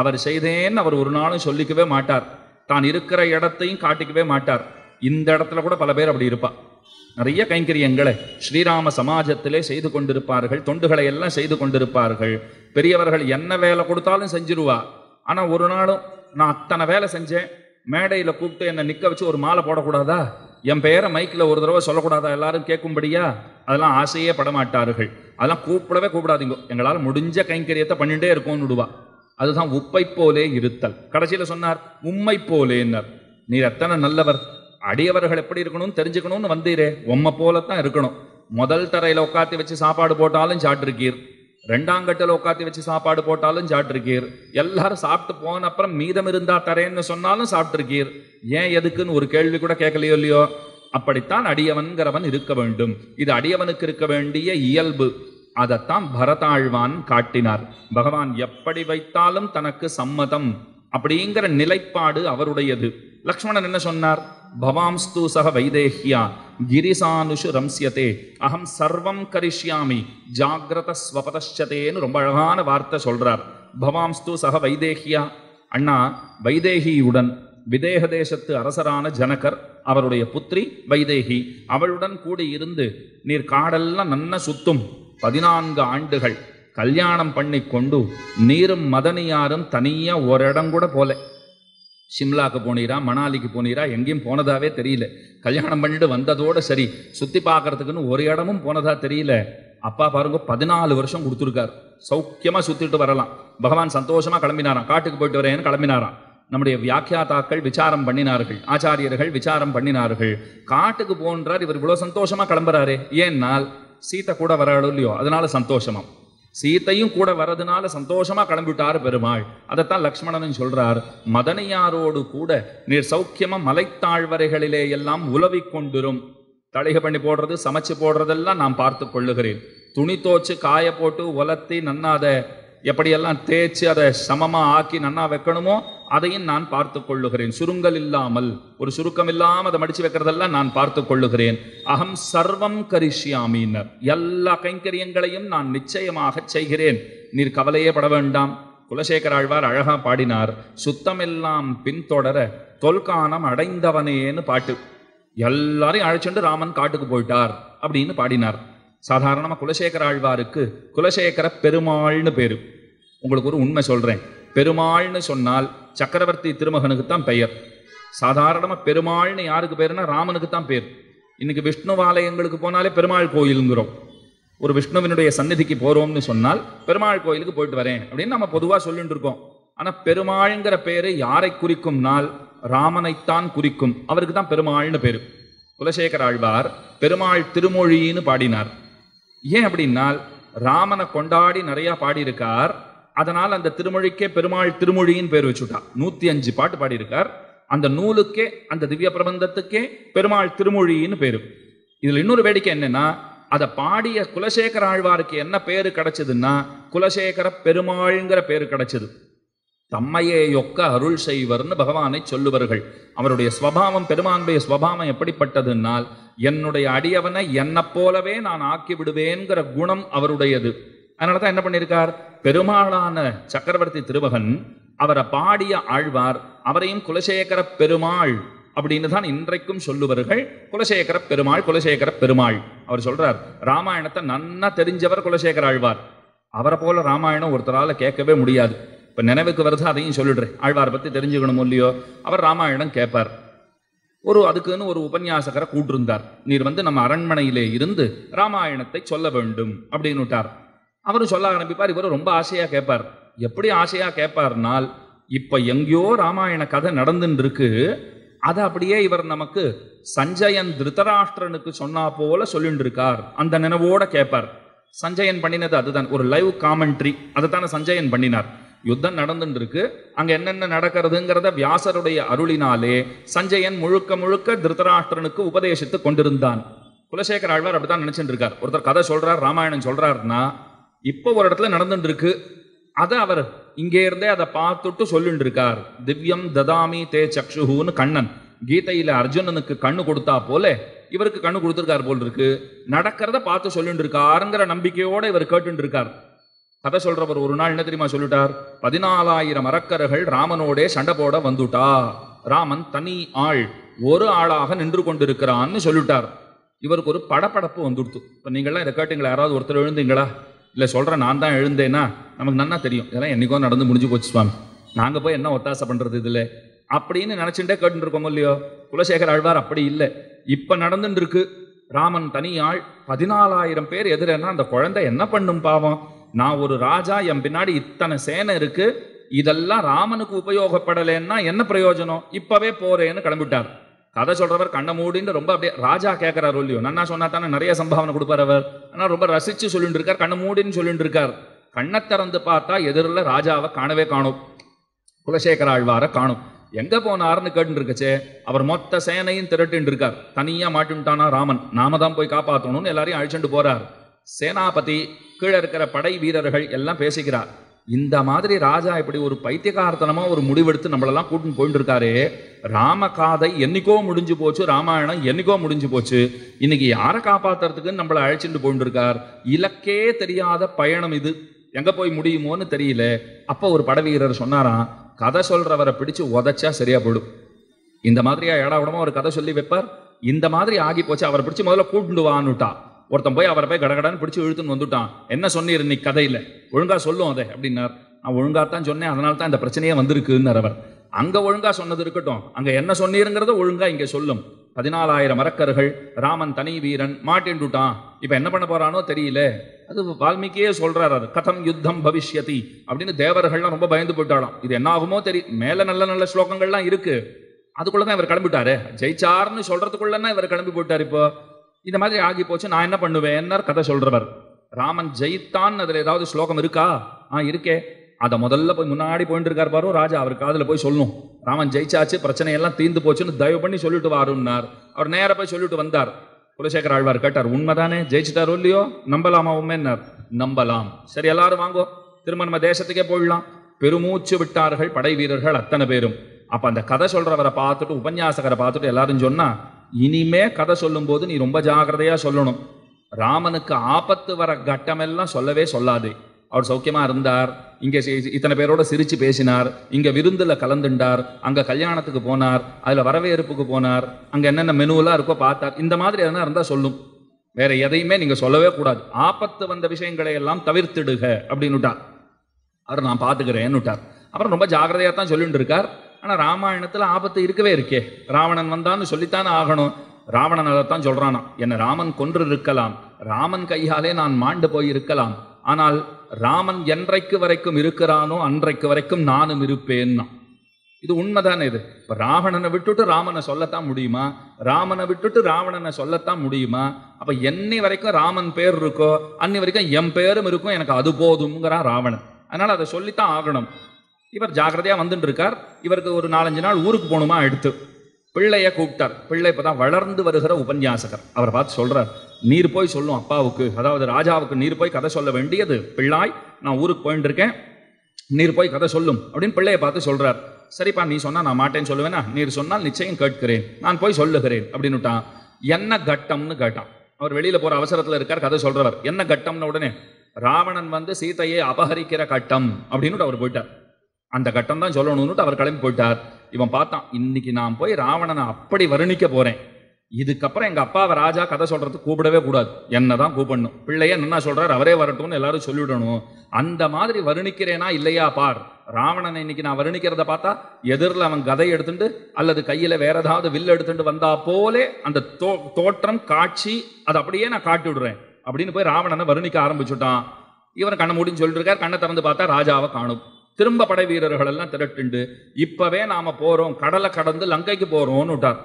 அவர் செய்தேன்னு அவர் ஒரு நாளும் சொல்லிக்கவே மாட்டார். தான் இருக்கிற இடத்தையும் காட்டிக்கவே மாட்டார். இந்த இடத்துல கூட பல பேர் அப்படி இருப்பார். நிறைய கைங்கரியங்களை ஸ்ரீராம சமாஜத்திலே செய்து கொண்டிருப்பார்கள், தொண்டுகளை எல்லாம் செய்து கொண்டிருப்பார்கள். பெரியவர்கள் என்ன வேலை கொடுத்தாலும் செஞ்சிருவா. ஆனால் ஒரு நாளும் நான் அத்தனை வேலை செஞ்சேன், மேடையில் கூப்பிட்டு என்னை நிற்க வச்சு ஒரு மாலை போடக்கூடாதா, என் பெயரை மைக்கில் ஒரு தடவை சொல்லக்கூடாதா, எல்லாரும் கேட்கும்படியா, அதெல்லாம் ஆசையே படமாட்டார்கள். அதெல்லாம் கூப்பிடவே கூப்பிடாதீங்க, எங்களால் முடிஞ்ச கைங்கரியத்தை பண்ணிகிட்டே இருக்கோன்னு விடுவா. அதுதான் உப்பை போலே இருத்தல். கடைசியில் சொன்னார் உம்மை போலேன்னர். நீர் எத்தனை நல்லவர், அடியவர்கள் எப்படி இருக்கணும்னு தெரிஞ்சுக்கணும்னு வந்தீரே, உம்மை போலத்தான் இருக்கணும். முதல் தரையில் உட்காத்தி வச்சு சாப்பாடு போட்டாலும் சாட்டிருக்கீர், ரெண்டாங்கட்டில் உட்காத்தி வச்சு சாப்பாடு போட்டாலும் சாட்டிருக்கீர், எல்லாரும் சாப்பிட்டு போன அப்புறம் மீதம் இருந்தா தரேன்னு சொன்னாலும் சாப்பிட்ருக்கீர். ஏன் எதுக்குன்னு ஒரு கேள்வி கூட கேட்கலையோ இல்லையோ. அப்படித்தான் அடியவன்கிறவன் இருக்க வேண்டும். இது அடியவனுக்கு இருக்க வேண்டிய இயல்பு. அதைத்தான் பரதாழ்வான் காட்டினார். பகவான் எப்படி வைத்தாலும் தனக்கு சம்மதம் அப்படிங்கிற நிலைப்பாடு அவருடையது. லக்ஷ்மணன் என்ன சொன்னார், பவாம்ஸ்து சக வைதேஹ்யா கிரிசானுஷு ரம்ஸ்யதே அகம் சர்வம் கரிஷ்யாமி ஜாகிரத ஸ்வபதச்சதேன்னு ரொம்ப அழகான வார்த்தை சொல்றார். பவாம்ஸ்து சக வைதேஹ்யா, அண்ணா வைதேகியுடன், விதேக தேசத்து அரசரான ஜனகர் அவருடைய புத்திரி வைதேகி, அவளுடன் கூடியிருந்து நீர் காடெல்லாம் நன்ன சுத்தும் 14 ஆண்டுகள் கல்யாணம் பண்ணி கொண்டு நீரும் மதனியாரும் தனியாக ஒரு இடம் கூட போல, சிம்லாவுக்கு போனீரா, மணாலிக்கு போனீரா, எங்கேயும் போனதாவே தெரியல. கல்யாணம் பண்ணிட்டு வந்ததோடு சரி, சுற்றி பார்க்கறதுக்குன்னு ஒரு இடமும் போனதா தெரியல. அப்பா பாருங்க 14 வருஷம் கொடுத்துருக்காரு, சௌக்கியமாக சுற்றிட்டு வரலாம். பகவான் சந்தோஷமாக கிளம்பினாராம், காட்டுக்கு போயிட்டு வரேன்னு கிளம்பினாராம். நம்முடைய வியாக்கியாதாக்கள் விசாரம் பண்ணினார்கள், ஆச்சாரியர்கள் விசாரம் பண்ணினார்கள். காட்டுக்கு போன்றார், இவர் இவ்வளோ சந்தோஷமாக கிளம்புறாரு, ஏன்னால் சீத்தை கூட வராளோ இல்லையோ அதனால சந்தோஷமா, சீத்தையும் கூட வர்றதுனால சந்தோஷமா கிளம்பிட்டாரு பெருமாள். அதைத்தான் லக்ஷ்மணன் சொல்றார், மதனையாரோடு கூட நீர் சௌக்கியமா மலைத்தாழ்வரைகளிலே எல்லாம் உலவி கொண்டிரும். தளிகை பண்ணி போடுறது, சமைச்சு போடுறதெல்லாம் நான் பார்த்து கொள்ளுகிறேன். துணி தோச்சு காய போட்டு உலர்த்தி நன்னா அதை எப்படியெல்லாம் தேய்ச்சி அதை சமமா ஆக்கி நன்னா வைக்கணுமோ அதையும் நான் பார்த்து கொள்ளுகிறேன். சுருங்கல் இல்லாமல், ஒரு சுருக்கம் இல்லாமல் அதை மடிச்சு வைக்கிறதெல்லாம் நான் பார்த்து கொள்ளுகிறேன். அகம் சர்வம் கரிஷ்யாமின்னர், எல்லா கைங்கரியங்களையும் நான் நிச்சயமாக செய்கிறேன், நீர் கவலையே பட வேண்டாம். குலசேகர ஆழ்வார் அழகா பாடினார், சுத்தமெல்லாம் பின்தொடர தொல்கானம் அடைந்தவனேன்னு பாட்டு. எல்லாரையும் அழைச்சுண்டு ராமன் காட்டுக்கு போயிட்டார் அப்படின்னு பாடினார். சாதாரணமாக குலசேகர ஆழ்வாருக்கு குலசேகர பெருமாள்னு பேர். உங்களுக்கு ஒரு உண்மை சொல்கிறேன், பெருமாள்னு சொன்னால் சக்கரவர்த்தி திருமகனுக்கு தான் பெயர். சாதாரணமாக பெருமாள்னு யாருக்கு பேருனா ராமனுக்கு தான் பேர். இன்றைக்கி விஷ்ணுவாலயங்களுக்கு போனாலே பெருமாள் கோயிலுங்கிறோம். ஒரு விஷ்ணுவினுடைய சந்நிதிக்கு போகிறோம்னு சொன்னால் பெருமாள் கோயிலுக்கு போயிட்டு வரேன் அப்படின்னு நம்ம பொதுவாக சொல்லிட்டு இருக்கோம். ஆனால் பெருமாள்ங்கிற பேர் யாரை குறிக்கும்னால் ராமனைத்தான் குறிக்கும். அவருக்கு தான் பெருமாள்னு பேர். குலசேகர ஆழ்வார் பெருமாள் திருமொழின்னு பாடினார். ஏன் அப்படின்னால் ராமனை கொண்டாடி நிறையா பாடியிருக்கார். அதனால் அந்த திருமொழிக்கே பெருமாள் திருமொழின்னு பேர் வச்சுட்டார். 105 பாட்டு பாடியிருக்கார். அந்த நூலுக்கே, அந்த திவ்ய பிரபந்தத்துக்கே பெருமாள் திருமொழின்னு பேர். இதில் இன்னொரு வேடிக்கை என்னென்னா, அதை பாடிய குலசேகர ஆழ்வாருக்கு என்ன பேர் கிடச்சிதுன்னா குலசேகர பெருமாள்ங்கிற பேர் கிடச்சிது. தம்மையே யொக்க அருள் செய்வர்னு பகவானை சொல்லுவார்கள். அவருடைய ஸ்வபாவம், பெருமானுடைய ஸ்வபாவம் எப்படிப்பட்டதுன்னால், என்னுடைய அடியவனை என்னை போலவே நான் ஆக்கி விடுவேன்கிற குணம் அவருடையது. அதனால தான் என்ன பண்ணியிருக்கார், பெருமாளான சக்கரவர்த்தி திருமகன் அவரை பாடிய ஆழ்வார் அவரையும் குலசேகர பெருமாள் அப்படின்னு தான் இன்றைக்கும் சொல்லுவார்கள். குலசேகர பெருமாள், குலசேகர பெருமாள். அவர் சொல்றார், ராமாயணத்தை நன்னா தெரிஞ்சவர் குலசேகர ஆழ்வார், அவரை போல ராமாயணம் ஒருத்தரால கேட்கவே முடியாது. இப்போ நினைவுக்கு வருது, அதையும் சொல்லிடுறேன். ஆழ்வாரை பற்றி தெரிஞ்சுக்கணும் இல்லையோ, அவர் ராமாயணம் கேட்பார். அதுக்குன்னு ஒரு உபன்யாசகரை கூட்டிருந்தார். நீர் வந்து நம்ம அரண்மனையிலே இருந்து ராமாயணத்தை சொல்ல வேண்டும் அப்படின்னுட்டார். அவரும் சொல்ல ஆரம்பிப்பார். இவரும் ரொம்ப ஆசையாக கேட்பார். எப்படி ஆசையாக கேட்பார்னால், இப்போ எங்கேயோ ராமாயண கதை நடந்துன்னு இருக்கு, அதை அப்படியே இவர் நமக்கு சஞ்சயன் திருதராஷ்டிரனுக்கு சொன்னா போல சொல்லிட்டு இருக்கார், அந்த நினைவோட கேட்பார். சஞ்சயன் பண்ணினது அதுதான், ஒரு லைவ் காமெண்ட்ரி. அதைத்தானே சஞ்சயன் பண்ணினார். யுத்தம் நடந்துட்டு இருக்கு, அங்க என்னென்ன நடக்கிறதுங்கிறத வியாசருடைய அருளினாலே சஞ்சயன் முழுக்க முழுக்க திருதராஷ்டிரனுக்கு உபதேசித்து கொண்டிருந்தான். குலசேகர ஆழ்வார் அப்படித்தான் நினைச்சுட்டு இருக்கார். ஒருத்தர் கதை சொல்றார், ராமாயணம் சொல்றாருன்னா இப்போ ஒரு இடத்துல நடந்துட்டு இருக்கு, அதை அவர் இங்கே இருந்தே அதை பார்த்துட்டு சொல்லிட்டு இருக்கார். திவ்யம் ததாமி தே சக்ஷுன்னு கண்ணன் கீதையில அர்ஜுனனுக்கு கண்ணு கொடுத்தா போல இவருக்கு கண்ணு கொடுத்துருக்கார் போல் இருக்கு. நடக்கிறத பார்த்து சொல்லிட்டு இருக்காருங்கிற நம்பிக்கையோட இவர் கேட்டுட்டு இருக்கார். கதை சொல்றவர் ஒரு நாள் என்ன தெரியுமா சொல்லிட்டார், 14,000 அரக்கர்கள் ராமனோடே சண்டை போட வந்துட்டா, ராமன் தனி ஆள் ஒரு ஆளாக நின்று கொண்டிருக்கிறான்னு சொல்லிட்டார். இவருக்கு ஒரு படப்படப்பு வந்துடுத்து. இப்போ நீங்களாம் இதை கேட்டீங்களா? யாராவது ஒருத்தர் எழுந்தீங்களா? இல்லை சொல்கிறேன், நான் தான் எழுந்தேன்னா நமக்கு நன்னா தெரியும், இதெல்லாம் என்னைக்கோ நடந்து முடிஞ்சு போச்சு சுவாமி, நாங்கள் போய் என்ன ஒத்தாசை பண்ணுறது இதில் அப்படின்னு நினச்சிட்டே கேட்டுட்டு இருக்கோமோ இல்லையோ. குலசேகர ஆழ்வார் அப்படி இல்லை. இப்போ நடந்துட்டு இருக்கு, ராமன் தனி ஆள், 14,000 பேர் எதிரேன்னா அந்த குழந்தை என்ன பண்ணும் பாவம்? நான் ஒரு ராஜா, என் பின்னாடி இத்தனை சேனை இருக்கு, இதெல்லாம் ராமனுக்கு உபயோகப்படலைன்னா என்ன பிரயோஜனம், இப்பவே போறேன்னு கிளம்பிட்டார். கதை சொல்றவர் கண்ணை மூடின்னு ரொம்ப அப்படியே ராஜா கேட்கிறார் இல்லையோ, நன்னா சொன்னா தானே நிறைய சம்பாவனை கொடுப்பார் அவர், ஆனால் ரொம்ப ரசிச்சு சொல்லிட்டு இருக்கார், கண்ணை மூடின்னு சொல்லிட்டு இருக்கார். கண்ணை திறந்து பார்த்தா எதிரில் ராஜாவை காணவே காணும், குலசேகர ஆழ்வாரை காணும். எங்க போனாருன்னு கேட்டு இருக்கச்சே, அவர் மொத்த சேனையும் திரட்டு இருக்கார். தனியா மாட்டுட்டானா ராமன், நாம தான் போய் காப்பாற்றணும்னு எல்லாரையும் அழிச்சுட்டு போறார். சேனாபதி கீழே இருக்கிற படை வீரர்கள் எல்லாம் பேசிக்கிறார், இந்த மாதிரி ராஜா இப்படி ஒரு பைத்தியகார்த்தனமா ஒரு முடிவெடுத்து நம்மளெல்லாம் கூட்டின்னு போயிட்டு இருக்காரு, ராம காதை என்னைக்கோ முடிஞ்சு போச்சு, ராமாயணம் என்னைக்கோ முடிஞ்சு போச்சு, இன்னைக்கு யாரை காப்பாத்துறதுக்குன்னு நம்மளை அழைச்சிட்டு போயிட்டு இருக்கார், இலக்கே தெரியாத பயணம் இது, எங்க போய் முடியுமோன்னு தெரியல. அப்போ ஒரு படை வீரர் சொன்னாராம், கதை சொல்றவரை பிடிச்சு உதச்சா சரியா போடும், இந்த மாதிரியா ஏடா விடமா ஒரு கதை சொல்லி வைப்பார், இந்த மாதிரி ஆகி போச்சு, அவரை பிடிச்சி முதல்ல கூட்டிட்டு வான்னுட்டா. ஒருத்தன் போய் அவரை போய் கடகடான்னு பிடிச்சி இழுத்துன்னு வந்துட்டான், என்ன சொன்னீர் இன்னைக்கு கதையில், ஒழுங்காக சொல்லும் அதை அப்படின்னார். நான் ஒழுங்காக தான் சொன்னேன், அதனால தான் இந்த பிரச்சனையே வந்திருக்குன்னார் அவர். அங்கே ஒழுங்காக சொன்னது இருக்கட்டும், அங்கே என்ன சொன்னீருங்கிறத ஒழுங்காக இங்கே சொல்லும். 14,000 அரக்கர்கள், ராமன் தனி வீரன், மாட்டின்ட்டுட்டான், இப்போ என்ன பண்ண போகிறானோ தெரியல. அது வால்மீகியே சொல்கிறார், அது கதம் யுத்தம் பவிஷ்யதி அப்படின்னு தேவர்கள்லாம் ரொம்ப பயந்து போயிட்டாலும், இது என்ன ஆகுமோ தெரியும், மேலே நல்ல நல்ல ஸ்லோகங்கள்லாம் இருக்குது, அதுக்குள்ளே தான் இவர் கிளம்பிட்டாரு, ஜெயிச்சார்னு சொல்கிறதுக்குள்ளன்னா இவர் கிளம்பி போயிட்டார். இப்போ இந்த மாதிரி ஆகி போச்சு, நான் என்ன பண்ணுவேன்? கதை சொல்றவர் ராமன் ஜெயித்தான், அதுல ஏதாவது ஸ்லோகம் இருக்கா? இருக்கே, அதை முதல்ல போய் முன்னாடி போயிட்டு இருக்கார் பாரு ராஜா, அவருக்கு அதுல போய் சொல்லணும், ராமன் ஜெயிச்சாச்சு, பிரச்சனை எல்லாம் தீர்ந்து போச்சுன்னு தயவு பண்ணி சொல்லிட்டு வாருன்னார். அவர் நேர போய் சொல்லிட்டு வந்தார். குலசேகர ஆழ்வார் கேட்டார், உண்மைதானே ஜெயிச்சிட்டாரோ இல்லையோ, நம்பலாமா உண்மைன்னார். நம்பலாம், சரி எல்லாரும் வாங்கோ, திரும்ப நம்ம தேசத்துக்கே போயிடலாம். பெருமூச்சு விட்டார்கள் படை வீரர்கள் அத்தனை பேரும். அப்ப அந்த கதை சொல்றவரை பார்த்துட்டு உபன்யாசகரை பார்த்துட்டு எல்லாரும் சொன்னா, இனிமே கதை சொல்லும் போது நீ ரொம்ப ஜாகிரதையா சொல்லணும், ராமனுக்கு ஆபத்து வர கட்டமெல்லாம் சொல்லவே சொல்லாது. அவர் சௌக்கியமா இருந்தார், இங்கே இத்தனை பேரோட சிரிச்சு பேசினார், இங்க விருந்துல கலந்துண்டார், அங்க கல்யாணத்துக்கு போனார், அதுல வரவேற்புக்கு போனார், அங்க என்னென்ன மெனுவெல்லாம் இருக்கோ பார்த்தார், இந்த மாதிரி எதனா இருந்தா சொல்லும், வேற எதையுமே நீங்க சொல்லவே கூடாது, ஆபத்து வந்த விஷயங்களை எல்லாம் தவிர்த்திடுக அப்படின்னுட்டார். அவர் நான் பார்த்துக்கிறேன்னுட்டார். அப்புறம் ரொம்ப ஜாகிரதையா தான் சொல்லிட்டு இருக்கார். ஆனால் ராமாயணத்தில் ஆபத்து இருக்கவே இருக்கே, ராவணன் வந்தான்னு சொல்லித்தானே ஆகணும். ராவணன் அதைத்தான் சொல்கிறானா, என்னை ராமன் கொன்று இருக்கலாம், ராமன் கையாலே நான் மாண்டு போயிருக்கலாம், ஆனால் ராமன் என்றைக்கு வரைக்கும் இருக்கிறானோ அன்றைக்கு வரைக்கும் நானும் இருப்பேன்னா. இது உண்மைதானே? இது இப்போ ராவணனை விட்டுட்டு ராமனை சொல்லத்தான் முடியுமா? ராமனை விட்டுட்டு ராவணனை சொல்லத்தான் முடியுமா? அப்போ என்னை வரைக்கும் ராமன் பேர் இருக்கோ அன்னி வரைக்கும் என் பேரும் இருக்கும், எனக்கு அது போதுங்கிறான் ராவணன். அதனால் அதை சொல்லித்தான் ஆகணும். இவர் ஜாகிரதையாக வந்துட்டு இருக்கார். இவருக்கு ஒரு 4-5 நாள் ஊருக்கு போகணுமா எடுத்து பிள்ளையை கூப்பிட்டார். பிள்ளை இப்போ தான் வளர்ந்து வருகிற உபன்யாசகர். அவரை பார்த்து சொல்கிறார், நீர் போய் சொல்லும் அப்பாவுக்கு, அதாவது ராஜாவுக்கு நீர் போய் கதை சொல்ல வேண்டியது, பிள்ளாய் நான் ஊருக்கு போயிட்டு இருக்கேன், நீர் போய் கதை சொல்லும் அப்படின்னு பிள்ளையை பார்த்து சொல்கிறார். சரிப்பா, நீ சொன்னால் நான் மாட்டேன்னு சொல்லுவேனா? நீர் சொன்னால் நிச்சயம் கேட்கிறேன், நான் போய் சொல்லுகிறேன் அப்படின்னுட்டான். என்ன கட்டம்னு கேட்டான். அவர் வெளியில் போகிற அவசரத்தில் இருக்கார், கதை சொல்கிறவர். என்ன கட்டம்னு உடனே ராவணன் வந்து சீதையை அபகரிக்கிற கட்டம் அப்படின்னு அவர் போயிட்டார். அந்த கட்டம் தான் சொல்லணும்னுட்டு அவர் கிளம்பி போயிட்டார். இவன் பார்த்தான், இன்னைக்கு நான் போய் ராவணனை அப்படி வர்ணிக்க போகிறேன், இதுக்கப்புறம் எங்கள் அப்பாவை ராஜா கதை சொல்கிறதுக்கு கூப்பிடவே கூடாது, என்ன தான் கூப்பிடணும், பிள்ளையே என்ன சொல்கிறார் அவரே வரட்டும்னு எல்லாரும் சொல்லிவிடணும். அந்த மாதிரி வர்ணிக்கிறேனா இல்லையா பார். ராவணனை இன்னைக்கு நான் வர்ணிக்கிறத பார்த்தா எதிரில் அவன் கதை எடுத்துட்டு அல்லது கையில் வேற ஏதாவது வில்லு எடுத்துட்டு வந்தா போலே அந்த தோற்றம் காட்சி அதை அப்படியே நான் காட்டி விடுறேன் அப்படின்னு போய் ராவணனை வர்ணிக்க ஆரம்பிச்சுட்டான். இவன் கண்ணை மூடின்னு சொல்லிட்டு இருக்கார். கண்ணை திறந்து பார்த்தா ராஜாவை காணும். திரும்ப படை வீரர்கள் எல்லாம் திரட்டுண்டு இப்போவே நாம் போகிறோம், கடலை கடந்து லங்கைக்கு போகிறோம்னு விட்டார்.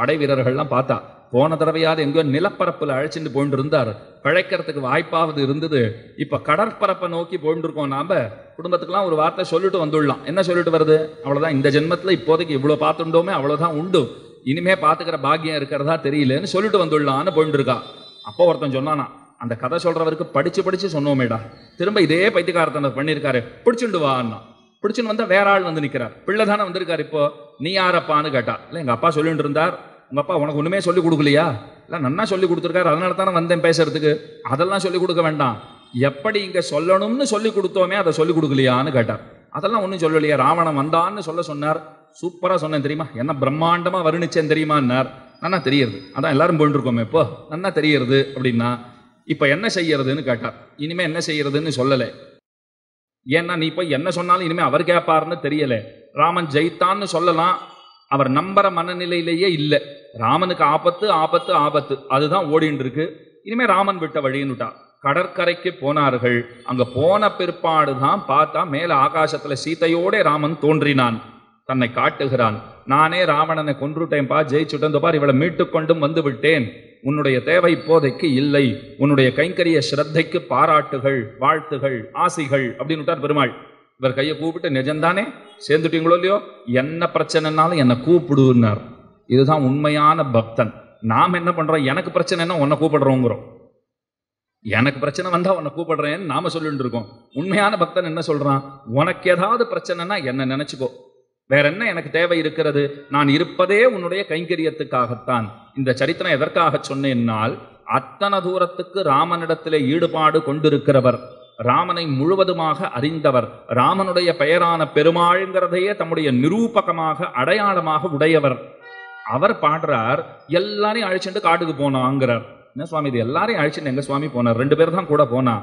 படை வீரர்கள்லாம் பார்த்தா போன தடவையாவது எங்கேயோ நிலப்பரப்பில் அழைச்சிட்டு போயிட்டு இருந்தார், பிழைக்கிறதுக்கு வாய்ப்பாவது இருந்தது, இப்போ கடற்பரப்பை நோக்கி போயிட்டு இருக்கோம். நாம் குடும்பத்துக்கெல்லாம் ஒரு வார்த்தை சொல்லிட்டு வந்துடலாம். என்ன சொல்லிட்டு வருது? அவ்வளோதான், இந்த ஜென்மத்தில் இப்போதைக்கு இவ்வளோ பார்த்துட்டோமே, அவ்வளோதான் உண்டு, இனிமே பார்த்துக்கிற பாக்கியம் இருக்கிறதா தெரியலன்னு சொல்லிட்டு வந்துடலான்னு போயிட்டு இருக்கா. அப்போ ஒருத்தன் சொன்னானா, அந்த கதை சொல்கிறவருக்கு படித்து படித்து சொன்னோமேடா, திரும்ப இதே பைத்தியக்காரத்தனை பண்ணியிருக்காரு, பிடிச்சிட்டு வான்னா. பிடிச்சின்னு வந்தால் வேற ஆள் வந்து நிற்கிறார். பிள்ளை தானே வந்திருக்கார், இப்போ நீ யாரப்பான்னு கேட்டா. இல்லை, எங்கள் அப்பா சொல்லிட்டு இருந்தார். உங்கள் அப்பா உனக்கு ஒன்றுமே சொல்லிக் கொடுக்கலையா? இல்லை, நன்னா சொல்லி கொடுத்துருக்காரு, அதனால தானே வந்தேன் பேசுறதுக்கு. அதெல்லாம் சொல்லிக் கொடுக்க வேண்டாம், எப்படி இங்கே சொல்லணும்னு சொல்லி கொடுத்தோமே அதை சொல்லிக் கொடுக்கலையான்னு கேட்டார். அதெல்லாம் ஒன்றும் சொல்லலையா, ராவணன் வந்தான்னு சொல்ல சொன்னார், சூப்பராக சொன்னேன் தெரியுமா, என்ன பிரம்மாண்டமாக வர்ணிச்சேன் தெரியுமான்னார். நன்னா தெரியுது, அதான் எல்லாரும் போயிட்டு இருக்கோமே இப்போ, நன்னா தெரியுது அப்படின்னா இப்போ என்ன செய்யறதுன்னு கேட்டார். இனிமேல் என்ன செய்யறதுன்னு சொல்லலை, ஏன்னா நீ போய் என்ன சொன்னாலும் இனிமேல் அவர் கேட்பாருன்னு தெரியலை. ராமன் ஜெயித்தான்னு சொல்லலாம், அவர் நம்புற மனநிலையிலேயே இல்லை. ராமனுக்கு ஆபத்து ஆபத்து ஆபத்து அதுதான் ஓடின்னு இருக்கு. இனிமேல் ராமன் விட்ட வழியின்னுட்டா. கடற்கரைக்கு போனார்கள். அங்கே போன பிற்பாடு தான் பார்த்தா மேலே ஆகாசத்தில் சீதையோடே ராமன் தோன்றினான், தன்னை காட்டுகிறான். நானே ராவணனை கொன்றுட்டேன் பா, ஜெயிச்சுட்டேன் பார், இவளை மீட்டுக்கொண்டும் வந்து விட்டேன், உன்னுடைய தேவை இப்போதைக்கு இல்லை, உன்னுடைய கைங்கரிய ஸ்ரத்தைக்கு பாராட்டுகள், வாழ்த்துகள், ஆசைகள் அப்படின்னு விட்டார் பெருமாள். இவர் கையை கூப்பிட்டு, நிஜம்தானே சேர்ந்துட்டீங்களோ இல்லையோ, என்ன பிரச்சனைனாலும் என்னை கூப்பிடுன்னார். இதுதான் உண்மையான பக்தன். நாம் என்ன பண்ணுறோம், எனக்கு பிரச்சனைன்னா உன்னை கூப்பிடுறோங்கிறோம், எனக்கு பிரச்சனை வந்தால் உன்னை கூப்பிடுறேன்னு நாம் சொல்லிட்டு இருக்கோம். உண்மையான பக்தன் என்ன சொல்கிறான், உனக்கு ஏதாவது பிரச்சனைனா என்னை நினச்சிக்கோ, வேற என்ன எனக்கு தேவை இருக்கிறது, நான் இருப்பதே உன்னுடைய கைங்கரியத்துக்காகத்தான். இந்த சரித்திரம் எதற்காக சொன்னேன்னால், அத்தனை தூரத்துக்கு ராமனிடத்திலே ஈடுபாடு கொண்டிருக்கிறவர், ராமனை முழுவதுமாக அறிந்தவர், ராமனுடைய பெயரான பெருமாள்ங்கிறதையே தம்முடைய நிரூபகமாக அடையாளமாக உடையவர், அவர் பாடுறார், எல்லாரையும் அழிச்சுட்டு காட்டுக்கு போனாங்கிறார். என்ன சுவாமி இது, எல்லாரையும் அழிச்சுட்டு எங்க சுவாமி போனார், 2 பேர் தான் கூட போனா,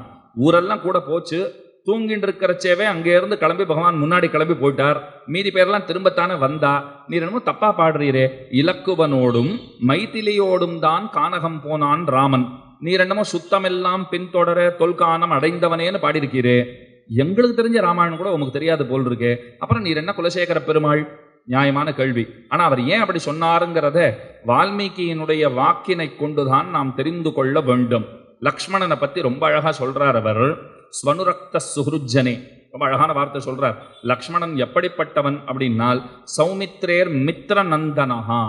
ஊரெல்லாம் கூட போச்சு, தூங்கிட்டு இருக்கிறச்சேவே அங்கேருந்து கிளம்பி பகவான் முன்னாடி கிளம்பி போயிட்டார், மீதி பேரெல்லாம் திரும்பத்தானே வந்தா, நீர் என்னமோ தப்பா பாடுறீரே, இலக்குவனோடும் மைத்திலியோடும் தான் கானகம் போனான் ராமன், நீர் என்னமோ சுத்தமெல்லாம் பின்தொடர தொல்கானம் அடைந்தவனேன்னு பாடியிருக்கிறே, எங்களுக்கு தெரிஞ்ச ராமாயணம் கூட உங்களுக்கு தெரியாது போல் இருக்கே, அப்புறம் நீர் என்ன குலசேகர பெருமாள்? நியாயமான கேள்வி. ஆனால் அவர் ஏன் அப்படி சொன்னாருங்கிறத வால்மீகியினுடைய வாக்கினை கொண்டுதான் நாம் தெரிந்து கொள்ள வேண்டும். லக்ஷ்மணனை பற்றி ரொம்ப அழகாக சொல்கிறார் அவர், ஸ்வனுரக்த சுஹ்ருஜனே, ரொம்ப அழகான வார்த்தை சொல்கிறார். லக்ஷ்மணன் எப்படிப்பட்டவன் அப்படின்னால், சௌமித்ரேர் மித்ர நந்தனஹா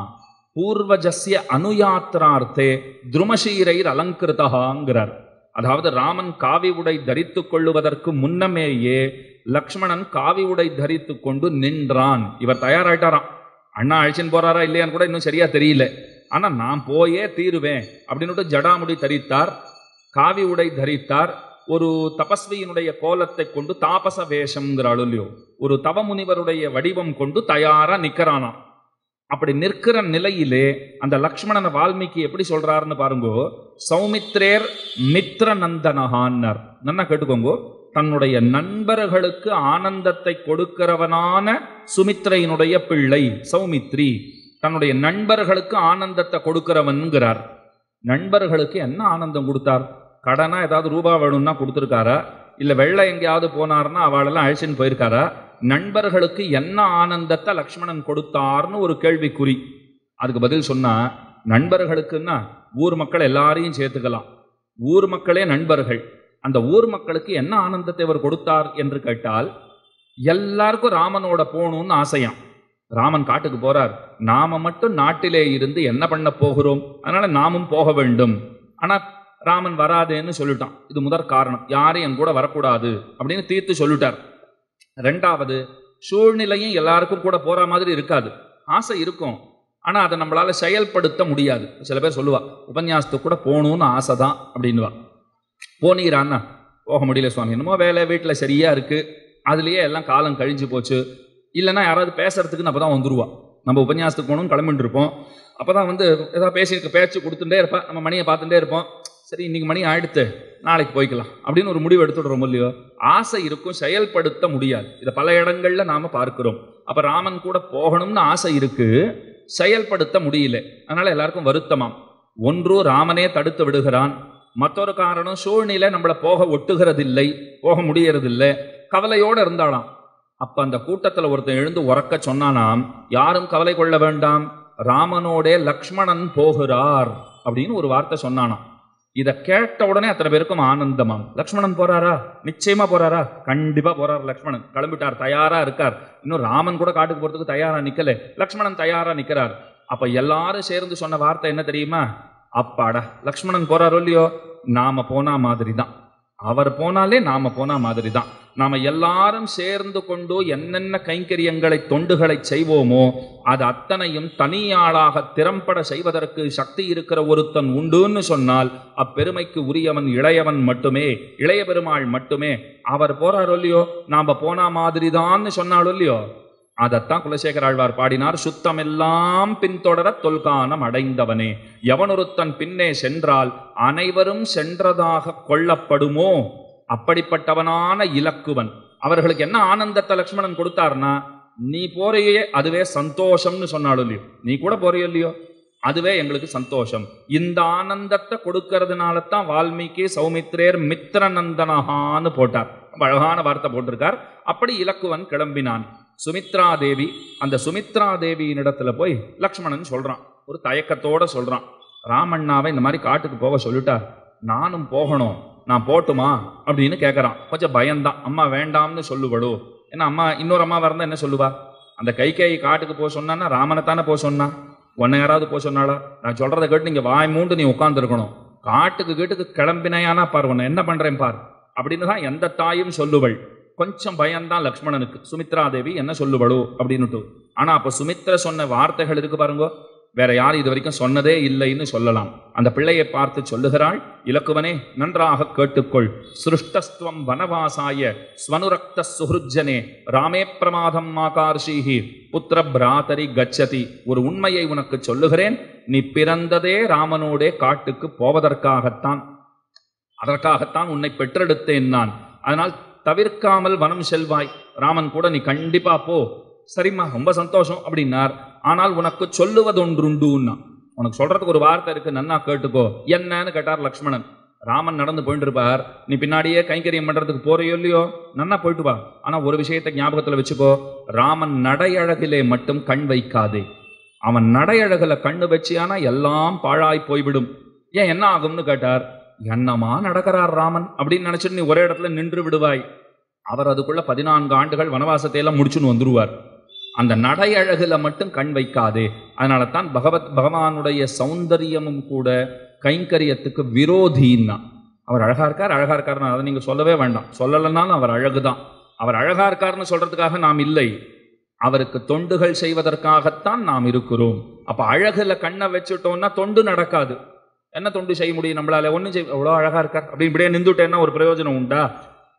பூர்வஜஸ்ய அனுயாத்திரார்த்தே துருமசீரைர் அலங்கிருத்தகாங்கிறார். அதாவது ராமன் காவி உடை தரித்து கொள்ளுவதற்கு முன்னமேயே லக்ஷ்மணன் காவி உடை தரித்து கொண்டு நின்றான். இவர் தயாராயிட்டாராம், அண்ணா அழிச்சின்னு போறாரா இல்லையான்னு கூட இன்னும் சரியா தெரியல, ஆனால் நான் போயே தீருவேன் அப்படின்னுட்டு ஜடாமுடி தரித்தார், காவி உடை தரித்தார், ஒரு தபஸ்வியினுடைய கோலத்தை கொண்டு தாபச வேஷம்ங்கிறாள் இல்லையோ, ஒரு தவமுனிவருடைய வடிவம் கொண்டு தயாராக நிற்கிறானாம். அப்படி நிற்கிற நிலையிலே அந்த லக்ஷ்மணனை வால்மீகி எப்படி சொல்றாருன்னு பாருங்கோ, சௌமித்ரேர் மித்ர நந்தனஹான்னார். நன்னா கேட்டுக்கோங்கோ, தன்னுடைய நண்பர்களுக்கு ஆனந்தத்தை கொடுக்கிறவனான சுமித்ரையினுடைய பிள்ளை சௌமித்ரி, தன்னுடைய நண்பர்களுக்கு ஆனந்தத்தை கொடுக்கிறவன்கிறார். நண்பர்களுக்கு என்ன ஆனந்தம் கொடுத்தார்? கடனா ஏதாவது ரூபா வேணும்னா கொடுத்துருக்காரா, இல்லை வெள்ளை எங்கேயாவது போனார்னா அவளெல்லாம் அழிச்சின்னு போயிருக்காரா, நண்பர்களுக்கு என்ன ஆனந்தத்தை லக்ஷ்மணன் கொடுத்தார்னு ஒரு கேள்விக்குறி. அதுக்கு பதில் சொன்னால், நண்பர்களுக்குன்னா ஊர் மக்கள் எல்லாரையும் சேர்த்துக்கலாம், ஊர் மக்களே நண்பர்கள், அந்த ஊர் மக்களுக்கு என்ன ஆனந்தத்தை இவர் கொடுத்தார் என்று கேட்டால், எல்லாருக்கும் ராமனோட போகணும்னு ஆசையாம். ராமன் காட்டுக்கு போகிறார், நாம் மட்டும் நாட்டிலே இருந்து என்ன பண்ண போகிறோம், அதனால் நாமும் போக வேண்டும், ஆனால் ராமன் வராதேன்னு சொல்லிட்டான். இது முதற் காரணம், யாரும் என் கூட வரக்கூடாது அப்படின்னு தீர்த்து சொல்லிட்டார். ரெண்டாவது, சூழ்நிலையும் எல்லாருக்கும் கூட போகிற மாதிரி இருக்காது. ஆசை இருக்கும், ஆனால் அதை நம்மளால் செயல்படுத்த முடியாது. சில பேர் சொல்லுவாள், உபன்யாசத்துக்கு கூட போகணும்னு ஆசை தான் அப்படின்வாள். போனீரான்னா போக முடியல சுவாமி, என்னமோ வேலை வீட்டில் சரியாக இருக்குது, அதுலேயே எல்லாம் காலம் கழிஞ்சு போச்சு, இல்லைன்னா யாராவது பேசுகிறதுக்குன்னு அப்போ தான் வந்துடுவாள். நம்ம உபன்யாசத்துக்கு போகணும்னு கிளம்பிட்டுருப்போம், அப்போ தான் வந்து ஏதாவது பேச்சு கொடுத்துட்டே இருப்பாள், நம்ம மணியை பார்த்துட்டே இருப்போம். சரி, இன்றைக்கி மணி ஆயிடுத்து, நாளைக்கு போய்க்கலாம் அப்படின்னு ஒரு முடிவு எடுத்துடுறோம் இல்லையோ. ஆசை இருக்கும், செயல்படுத்த முடியாது. இதை பல இடங்களில் நாம் பார்க்கிறோம். அப்போ ராமன் கூட போகணும்னு ஆசை இருக்குது, செயல்படுத்த முடியல, அதனால் எல்லாருக்கும் வருத்தமாம். ஒன்று, ராமனே தடுத்து விடுகிறான். மற்றொரு காரணம், சூழ்நிலை நம்மளை போக ஒட்டுகிறதில்லை, போக முடியறதில்லை, கவலையோடு இருந்தாலாம். அப்போ அந்த கூட்டத்தில் ஒருத்தன் எழுந்து உறக்க சொன்னானாம், யாரும் கவலை கொள்ள வேண்டாம், ராமனோடே லக்ஷ்மணன் போகிறார் அப்படின்னு ஒரு வார்த்தை சொன்னானாம். இதை கேட்ட உடனே அத்தனை பேருக்கும் ஆனந்தமாம். லக்ஷ்மணன் போறாரா? நிச்சயமா போறாரா? கண்டிப்பா போறார். லக்ஷ்மணன் கிளம்பிட்டார், தயாரா இருக்கார். இன்னும் ராமன் கூட காட்டுக்கு போறதுக்கு தயாரா நிக்கல, லக்ஷ்மணன் தயாரா நிக்கிறார். அப்ப எல்லாரும் சேர்ந்து சொன்ன வார்த்தை என்ன தெரியுமா? அப்பாடா, லக்ஷ்மணன் போறாரோ இல்லையோ, நாம போனா மாதிரி தான், அவர் போனாலே நாம போனா மாதிரி தான். நாம எல்லாரும் சேர்ந்து கொண்டு என்னென்ன கைங்கரியங்களை தொண்டுகளை செய்வோமோ அது அத்தனையும் தனியாளாக திறம்பட செய்வதற்கு சக்தி இருக்கிற ஒருத்தன் உண்டுன்னு சொன்னால் அப்பெருமைக்கு உரியவன் இளையவன் மட்டுமே, இளைய பெருமாள் மட்டுமே. அவர் போறாரோ இல்லையோ, நாம போனா மாதிரி தான்னு சொன்னாலும் இல்லையோ, அதைத்தான் குலசேகராழ்வார் பாடினார். சுத்தமெல்லாம் பின்தொடர தொல்கானம் அடைந்தவனே, எவனொருத்தன் பின்னே சென்றால் அனைவரும் சென்றதாக கொள்ளப்படுமோ, அப்படிப்பட்டவனான இலக்குவன். அவர்களுக்கு என்ன ஆனந்தத்தை லக்ஷ்மணன் கொடுத்தார்னா, நீ போறையே அதுவே சந்தோஷம்னு சொன்னாலும் இல்லையோ, நீ கூட போறையோ இல்லையோ, அதுவே எங்களுக்கு சந்தோஷம். இந்த ஆனந்தத்தை கொடுக்கறதுனால தான் வால்மீகி சௌமித்ரேர் மித்ரநந்தனஹான்னு போட்டார், அழகான வார்த்தை போட்டிருக்கார். அப்படி இலக்குவன் கிளம்பினான். சுமித்ரா தேவி, அந்த சுமித்ரா தேவியின் இடத்துல போய் லக்ஷ்மணன் சொல்கிறான், ஒரு தயக்கத்தோட சொல்கிறான், ராமண்ணாவை இந்த மாதிரி காட்டுக்கு போக சொல்லிட்டார், நானும் போகணும், நான் போட்டுமா அப்படின்னு கேட்குறான். கொஞ்சம் பயந்தான், அம்மா வேண்டாம்னு சொல்லுவடோ, ஏன்னா அம்மா இன்னொரு அம்மாவாக இருந்தால் என்ன சொல்லுவா, அந்த கைகேயி காட்டுக்கு போக சொன்னான்னா ராமனைத்தானே போக சொன்னான், உன்னை யாராவது போக சொன்னாலா, நான் சொல்கிறத கேட்டு நீங்கள் வாய் மூண்டு நீ உட்காந்துருக்கணும், காட்டுக்கு கேட்டுக்கு கிளம்பினையானா பார், உன்னை என்ன பண்ணுறேன் பார் அப்படின்னு தான் எந்த தாயும் சொல்லுவள். கொஞ்சம் பயந்தான் லக்ஷ்மணனுக்கு, சுமித்ரா தேவி என்ன சொல்லுவளோ அப்படின்னுட்டு. ஆனால் அப்போ சுமித்ரா சொன்ன வார்த்தைகள் இருக்கு பாருங்கோ, வேற யாரும் இது வரைக்கும் சொன்னதே இல்லைன்னு சொல்லலாம். அந்த பிள்ளையை பார்த்து சொல்லுகிறாள், இலக்குவனே நன்றாக கேட்டுக்கொள், சிருஷ்டஸ்துவம் வனவாசாய ஸ்வனுரக்த சுஹ்ருஜனே ராமே பிரமாதம் மாகார்ஷீஹி புத்திர பிராதரி கச்சதி. ஒரு உண்மையை உனக்கு சொல்லுகிறேன், நீ பிறந்ததே ராமனோடே காட்டுக்கு போவதற்காகத்தான், அதற்காகத்தான் உன்னை பெற்றெடுத்தேன் நான், அதனால் தவிர்க்காமல் வனம் செல்வாய், ராமன் கூட நீ கண்டிப்பா போ. சரிம்மா, ரொம்ப சந்தோஷம் அப்படின்னார். ஆனால் உனக்கு சொல்லுவதொன்றுண்டுன்னா, உனக்கு சொல்றதுக்கு ஒரு வார்த்தை இருக்கு, நன்னா கேட்டுக்கோ. என்னன்னு கேட்டார் லக்ஷ்மணன். ராமன் நடந்து போயிட்டு இருப்பார், நீ பின்னாடியே கைங்கரியம் பண்றதுக்கு போறையோ இல்லையோ, நன்னா போயிட்டு வா, ஆனா ஒரு விஷயத்தை ஞாபகத்துல வச்சுக்கோ, ராமன் நடையழகிலே மட்டும் கண் வைக்காதே. அவன் நடையழகில கண்ணு வச்சியானா எல்லாம் பாழாய் போய்விடும். ஏன், என்ன ஆகும்னு கேட்டார். என்னமா நடக்கிறார் ராமன் அப்படின்னு நினைச்சிட்டு நீ ஒரே இடத்துல நின்று விடுவாய். அவர் அதுக்குள்ள 14 ஆண்டுகள் வனவாசத்தையெல்லாம் முடிச்சுன்னு வந்துடுவார். அந்த நடை அழகுல மட்டும் கண் வைக்காதே. அதனால தான் பகவானுடைய சௌந்தரியமும் கூட கைங்கரியத்துக்கு விரோதின்னா, அவர் அழகா இருக்கார், அழகா இருக்காருன்னு அதை நீங்க சொல்லவே வேண்டாம், சொல்லலைன்னாலும் அவர் அழகுதான். அவர் அழகா இருக்காருன்னு சொல்றதுக்காக நாம் இல்லை, அவருக்கு தொண்டுகள் செய்வதற்காகத்தான் நாம் இருக்கிறோம். அப்ப அழகுல கண்ணை வச்சுட்டோம்னா தொண்டு நடக்காது. என்ன தொண்டு செய்ய முடியும் நம்மளால? ஒன்றும் செய். அவ்வளோ அழகாக இருக்கார் அப்படி இப்படியே நின்றுட்டேன்னா ஒரு பிரயோஜனம் உண்டா?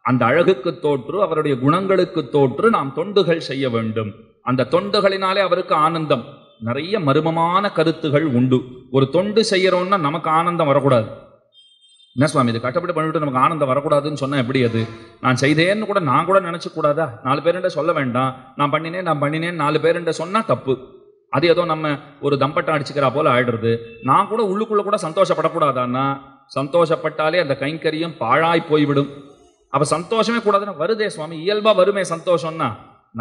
அந்த அழகுக்கு தோற்று அவருடைய குணங்களுக்கு தோற்று நாம் தொண்டுகள் செய்ய வேண்டும். அந்த தொண்டுகளினாலே அவருக்கு ஆனந்தம். நிறைய மர்மமான கருத்துகள் உண்டு. ஒரு தொண்டு செய்யறோம்னா நமக்கு ஆனந்தம் வரக்கூடாது. என்ன சுவாமி இது கட்டப்பட்டு பண்ணிவிட்டு நமக்கு ஆனந்தம் வரக்கூடாதுன்னு சொன்னால் எப்படி? அது நான் செய்தேன்னு கூட நான் கூட நினச்சக்கூடாதா? 4 பேருண்ட சொல்ல வேண்டாம், நான் பண்ணினேன் நான் பண்ணினேன்னு 4 பேருண்ட சொன்னால் தப்பு. அது ஏதோ நம்ம ஒரு தம்பட்டம் அடிச்சுக்கிறா போல் ஆயிடுறது. நான் கூட உள்ளுக்குள்ளே கூட சந்தோஷப்படக்கூடாதான்னா, சந்தோஷப்பட்டாலே அந்த கைங்கரியம் பாழாய் போய்விடும். அப்போ சந்தோஷமே கூடாதுன்னா வருதே சுவாமி, இயல்பாக வருமே சந்தோஷம்னா,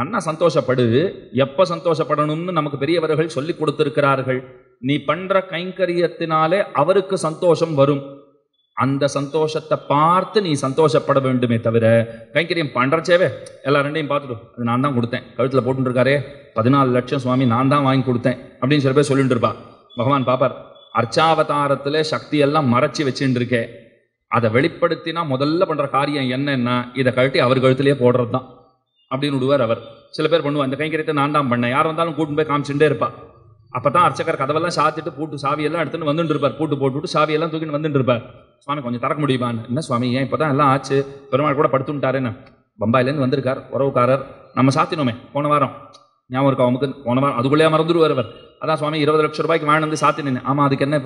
நன்னா சந்தோஷப்படு. எப்போ சந்தோஷப்படணும்னு நமக்கு பெரியவர்கள் சொல்லி கொடுத்துருக்கிறார்கள். நீ பண்ணுற கைங்கரியத்தினாலே அவருக்கு சந்தோஷம் வரும். அந்த சந்தோஷத்தை பார்த்து நீ சந்தோஷப்பட வேண்டுமே தவிர, கைங்கரியம் பண்ணுறச்சேவே எல்லா ரெண்டையும் பார்த்துட்டு அது நான் தான் கொடுத்தேன், கழுத்தில் போட்டுருக்காரே 14 லட்சம் சுவாமி நான் தான் வாங்கி கொடுத்தேன் அப்படின்னு சில பேர் சொல்லிட்டு இருப்பா. பகவான் பாப்பார், அர்ச்சாவதாரத்தில் சக்தியெல்லாம் மறைச்சி வச்சுட்டுருக்கே, அதை வெளிப்படுத்தினா முதல்ல பண்ணுற காரியம் என்னன்னா இதை கழட்டி அவர் கழுத்துலேயே போடுறது தான். அப்படின்னு விடுவார் அவர். சில பேர் பண்ணுவோம், அந்த கைங்கரியத்தை நான் தான் பண்ணேன், யார் வந்தாலும் கூட்டு போய் காமிச்சுட்டே இருப்பா. அப்போ தான் அர்ச்சகர் கதவெல்லாம் சாத்திட்டு பூட்டு சாவியெல்லாம் எடுத்துன்னு வந்துட்டு இருப்பார், பூட்டு போட்டுவிட்டு சாவியெல்லாம் தூக்கின்னு வந்துட்டு இருப்பார். சுவாமி கொஞ்சம் திறக்க முடியுமான்னு. என்ன சுவாமி ஏன் இப்போ தான் எல்லாம் ஆச்சு, பெருமாள் கூட படுத்துட்டாரு, என்ன பம்பாயிலேருந்து வந்திருக்கார் உறவுக்காரர், நம்ம சாத்தினோமே போன வாரம் ஞாபகம் இருக்கா அவனுக்கு, போன வாரம் அதுக்குள்ளேயே மறந்துடுவார் அவர். அதான் சுவாமி 20 லட்சம் ரூபாய்க்கு வாங்கினது சாத்தினேன். ஆமாம் அதுக்கு என்ன,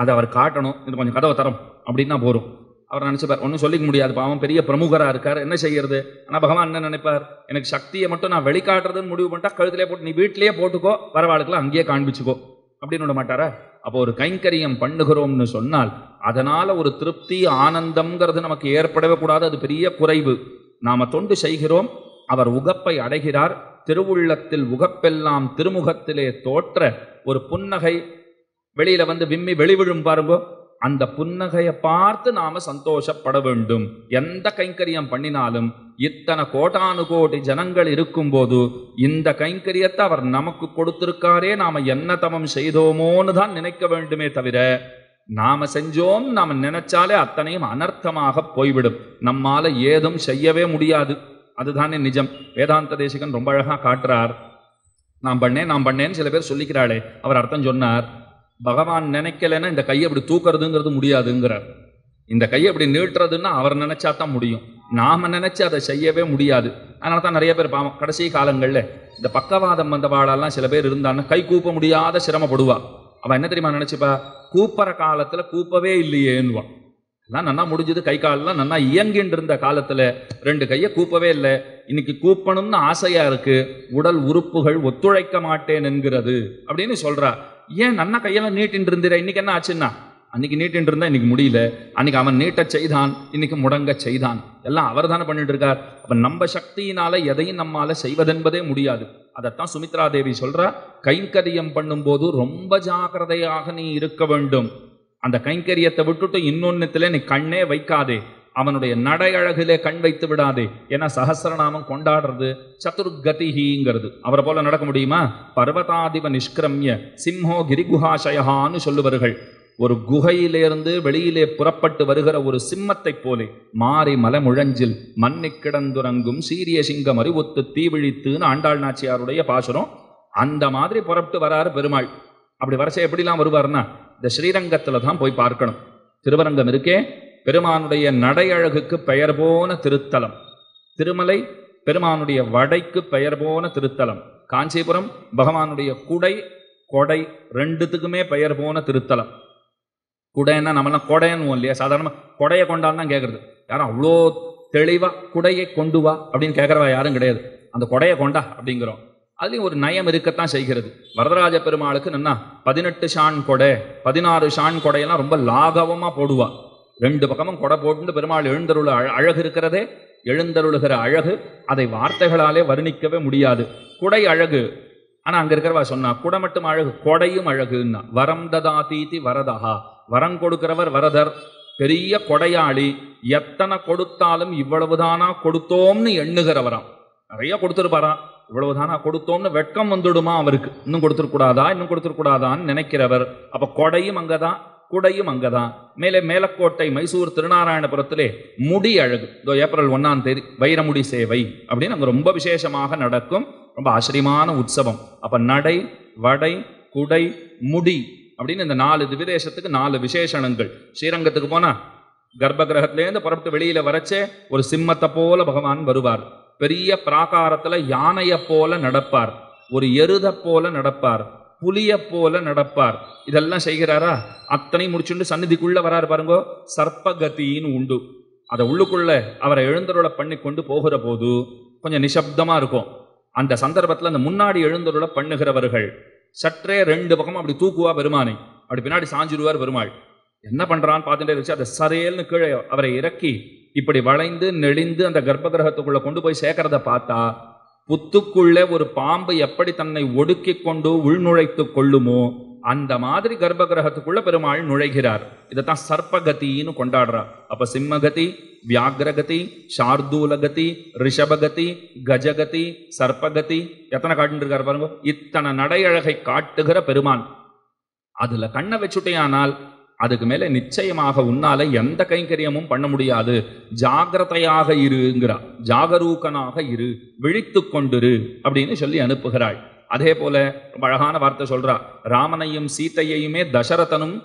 அதை அவர் காட்டணும், எனக்கு கொஞ்சம் கதவை தரும் அப்படின்னா போகிறோம். அவர் நினச்சிப்பார் ஒன்றும் சொல்லிக்க முடியாது, பாவம் பெரிய பிரமுகராக இருக்கார், என்ன செய்கிறது. ஆனால் பகவான் என்ன நினைப்பார், எனக்கு சக்தியை மட்டும் நான் வெளிக்காட்டுறதுன்னு முடிவு பண்ணிட்டா கழுத்துலேயே போட்டு நீ வீட்டிலேயே போட்டுக்கோ, வரவாளுக்கெல்லாம் அங்கேயே காண்பிச்சுக்கோ அப்படின்னு விட மாட்டாரா. அப்போ ஒரு கைங்கரியம் பண்ணுகிறோம்னு சொன்னால் அதனால் ஒரு திருப்தி ஆனந்தம்ங்கிறது நமக்கு ஏற்படவே கூடாது, அது பெரிய குறைவு. நாம் தொண்டு செய்கிறோம், அவர் உகப்பை அடைகிறார். திருவுள்ளத்தில் உகப்பெல்லாம் திருமுகத்திலே தோற்ற ஒரு புன்னகை வெளியில் வந்து விம்மி வெளிவிழும் பாருங்கோ, அந்த புன்னகையை பார்த்து நாம் சந்தோஷப்பட வேண்டும். எந்த கைங்கரியம் பண்ணினாலும் இத்தனை கோடானு கோடி ஜனங்கள் இருக்கும்போது இந்த கைங்கரியத்தை அவர் நமக்கு கொடுத்திருக்காரே, நாம் என்ன தமம் செய்தோமோன்னு தான் நினைக்க வேண்டுமே தவிர நாம் செஞ்சோம் நாம் நினைச்சாலே அத்தனையும் அனர்த்தமாக போய்விடும், நம்மால் ஏதும் செய்யவே முடியாது. அதுதானே நிஜம். வேதாந்த தேசிகன் ரொம்ப அழகாக காட்டுறார். நான் பண்ணேன்னு சில பேர் சொல்லிக்கிறாளே, அவர் அர்த்தம் சொன்னார், பகவான் நினைக்கலைன்னா இந்த கையை அப்படி தூக்கிறதுங்கிறது முடியாதுங்கிறார். இந்த கையை அப்படி நீட்டுறதுன்னா அவர் நினைச்சா தான் முடியும், நாம் நினைச்சு அதை செய்யவே முடியாது. அதனால தான் நிறைய பேர் பாவம் கடைசி காலங்களில் இந்த பக்கவாதம் வந்தவாளெல்லாம் சில பேர் இருந்தான்னா கை கூப்ப முடியாத சிரமப்படுவா. அவள் என்ன தெரியுமா நினச்சிப்பா, கூப்புற காலத்தில் கூப்பவே இல்லையேன்னுவா. எல்லாம் நல்லா முடிஞ்சது, கை காலெலாம் நல்லா இயங்கின்னு இருந்த காலத்தில் ரெண்டு கையை கூப்பவே இல்லை, இன்னைக்கு கூப்பணும்னு ஆசையாக இருக்குது, உடல் உறுப்புகள் ஒத்துழைக்க மாட்டேன் என்கிறது அப்படின்னு சொல்கிறா. ஏன் நன்னா கையெல்லாம் நீட்டின்னு இருந்திர, இன்னைக்கு என்ன ஆச்சுன்னா, அன்னைக்கு நீட்டின்னு இருந்தா இன்னைக்கு முடியல, அன்னைக்கு அவன் நீட்ட செய்தான் இன்னைக்கு முடங்க செய்தான், எல்லாம் அவர் தானே பண்ணிட்டு இருக்கார். அப்ப நம்ம சக்தியினால எதையும் நம்மால செய்வதென்பதே முடியாது. அதைத்தான் சுமித்ரா தேவி சொல்றா, கைங்கரியம் பண்ணும்போது ரொம்ப ஜாக்கிரதையாக நீ இருக்க வேண்டும். அந்த கைங்கரியத்தை விட்டுட்டு இன்னொன்னுத்தில நீ கண்ணே வைக்காதே, அவனுடைய நடையழகிலே கண் வைத்து விடாதே. ஏன்னா சகஸ்ரநாமம் கொண்டாடுறது சதுர்கதிங்கிறது, அவரை போல நடக்க முடியுமா? பர்வதாதிப நிஷ்கிரம்ய சிம்ஹோ கிரிகுஹாசயான்னு சொல்லுவார்கள். ஒரு குகையிலிருந்து வெளியிலே புறப்பட்டு வருகிற ஒரு சிம்மத்தை போலே மாறி மலமுழஞ்சில் மண்ணி கிடந்துறங்கும் சீரிய சிங்கம் அறிவொத்து தீவிழித்துன்னு ஆண்டாள் நாச்சியாருடைய பாசுரம். அந்த மாதிரி புறப்பட்டு வராரு பெருமாள். அப்படி வரிசை எப்படிலாம் வருவார்னா, இந்த ஸ்ரீரங்கத்தில் தான் போய் பார்க்கணும். திருவரங்கம் இருக்கே, பெருமானுடைய நடையழகுக்கு பெயர் போன திருத்தலம். திருமலை பெருமானுடைய வடைக்கு பெயர் போன திருத்தலம். காஞ்சிபுரம் பகவானுடைய குடை கொடை ரெண்டுத்துக்குமே பெயர் போன திருத்தலம். குடைன்னா நம்மளாம் கொடையன்னு இல்லையா, சாதாரணமாக கொடையை கொண்டால் தான் கேட்குறது, யாரும் அவ்வளோ தெளிவாக குடையை கொண்டு வா அப்படின்னு கேட்குறவா யாரும் கிடையாது. அந்த கொடையை கொண்டா அப்படிங்கிறோம். அதுலேயும் ஒரு நயம் இருக்கத்தான் செய்கிறது. வரதராஜ பெருமாளுக்கு என்னன்னா 18 ஷான் கொடை 16 ஷான் கொடையெல்லாம் ரொம்ப லாகவமாக போடுவா. ரெண்டு பக்கமும் கொடை போட்டு பெருமாள் எழுந்தருள் அழகு இருக்கிறதே, எழுந்தருளுகிற அழகு அதை வார்த்தைகளாலே வர்ணிக்கவே முடியாது. குடை அழகு, ஆனால் அங்கே இருக்கிறவா சொன்னா குடை மட்டும் அழகு கொடையும் அழகுன்னா, வரம் ததா தீதி வரதா, வரம் கொடுக்கிறவர் வரதர், பெரிய கொடையாளி, எத்தனை கொடுத்தாலும் இவ்வளவுதானா கொடுத்தோம்னு எண்ணுகிறவராம். நிறைய கொடுத்துருப்பாராம், இவ்வளவுதானா கொடுத்தோம்னு வெட்கம் வந்துடுமா அவருக்கு, இன்னும் கொடுத்துருக்கூடாதா இன்னும் கொடுத்துருக்கூடாதான்னு நினைக்கிறவர். அப்போ கொடையும் அங்கே தான் குடையும் அங்கதான். மேலே மேலக்கோட்டை மைசூர் திருநாராயணபுரத்திலே முடி அழகு, இதோ ஏப்ரல் 1ஆம் தேதி வைரமுடி சேவை அப்படின்னு அங்கே ரொம்ப விசேஷமாக நடக்கும், ரொம்ப ஆச்சரியமான உற்சவம். அப்போ நடை வடை குடை முடி அப்படின்னு இந்த 4 விதேசத்துக்கு 4 விசேஷணங்கள். ஸ்ரீரங்கத்துக்கு போனால் கர்ப்ப கிரகத்திலேருந்து புறப்பட்டு வெளியில் வரச்சே ஒரு சிம்மத்தை போல பகவான் வருவார். பெரிய பிராகாரத்தில் யானையை போல நடப்பார், ஒரு எருதை போல நடப்பார், புலிய போல நடப்பார். இதெல்லாம் செய்கிறாரா, அத்தனை முடிச்சுட்டு சந்நிதிக்குள்ளே வராரு பாருங்கோ. சர்ப்பகத்தின்னு உண்டு, அதை உள்ளுக்குள்ளே அவரை எழுந்தருளை பண்ணி கொண்டு போகிற போது கொஞ்சம் நிசப்தமாக இருக்கும். அந்த சந்தர்ப்பத்தில் அந்த முன்னாடி எழுந்தருளை பண்ணுகிறவர்கள் சற்றே ரெண்டு பக்கமும் அப்படி தூக்குவா பெருமானை, அப்படி பின்னாடி சாஞ்சிடுவார் பெருமாள். என்ன பண்ணுறான்னு பார்த்துட்டே இருந்துச்சு, அதை சரையல்னு கீழே அவரை இறக்கி இப்படி வளைந்து நெளிந்து அந்த கர்ப்ப கிரகத்துக்குள்ளே கொண்டு போய் சேர்க்கிறத பார்த்தா, புத்துக்குள்ளே ஒரு பாம்பு எப்படி தன்னை ஒடுக்கி கொண்டு உள்நுழைத்து கொள்ளுமோ அந்த மாதிரி கர்ப்ப கிரகத்துக்குள்ள பெருமாள் நுழைகிறார். இதைத்தான் சர்ப்பகத்தின்னு கொண்டாடுறார். அப்ப சிம்மகதி, வியாகிரகதி, சார்தூலகதி, ரிஷபகதி, கஜகதி, சர்ப்பகதி, எத்தனை காட்டு இருக்காரு பாருங்க. இத்தனை நடையழகை காட்டுகிற பெருமான் அதுல கண்ணை வச்சுட்டேயானால் அதுக்கு மேல நிச்சயமாக உன்னால எந்த கைங்கரியமும் பண்ண முடியாது. ஜாகிரதையாக இருங்கிறார், ஜாகரூகனாக இரு, விழித்து கொண்டிரு அப்படின்னு சொல்லி அனுப்புகிறாள். அதே போல ரொம்ப அழகான வார்த்தை சொல்றா, ராமனையும் சீத்தையுமே தசரதனும்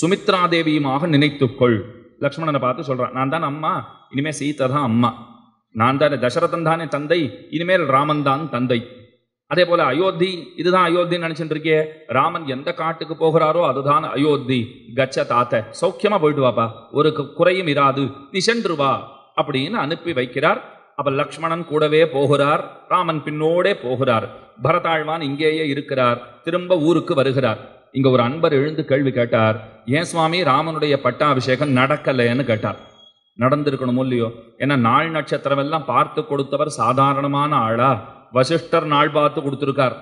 சுமித்ரா தேவியுமாக நினைத்துக்கொள். லக்ஷ்மணனை பார்த்து சொல்றான், நான் தான் அம்மா, இனிமேல் சீத்தை தான் அம்மா, நான் தானே தசரதன் தானே தந்தை, இனிமேல் ராமன் தான் தந்தை. அதே போல அயோத்தி, இதுதான் அயோத்தின்னு நினைச்சுட்டு இருக்கே, ராமன் எந்த காட்டுக்கு போகிறாரோ அதுதான் அயோத்தி. கச்ச தாத்த, சௌக்கியமா போயிட்டு வாப்பா, ஒரு குறையும் இராது, நீ சென்று வா அப்படின்னு அனுப்பி வைக்கிறார். அப்ப லக்ஷ்மணன் கூடவே போகிறார், ராமன் பின்னோடே போகிறார். பரதாழ்வான் இங்கேயே இருக்கிறார், திரும்ப ஊருக்கு வருகிறார். இங்க ஒரு அன்பர் எழுந்து கேள்வி கேட்டார், ஏன் சுவாமி ராமனுடைய பட்டாபிஷேகம் நடக்கலைன்னு கேட்டார். நடந்திருக்கணும் இல்லையோ, ஏன்னா நாள் நட்சத்திரம் எல்லாம் பார்த்து கொடுத்தவர் சாதாரணமான ஆளா? வசிஷ்டர் நாள் பார்த்து கொடுத்துருக்கார்,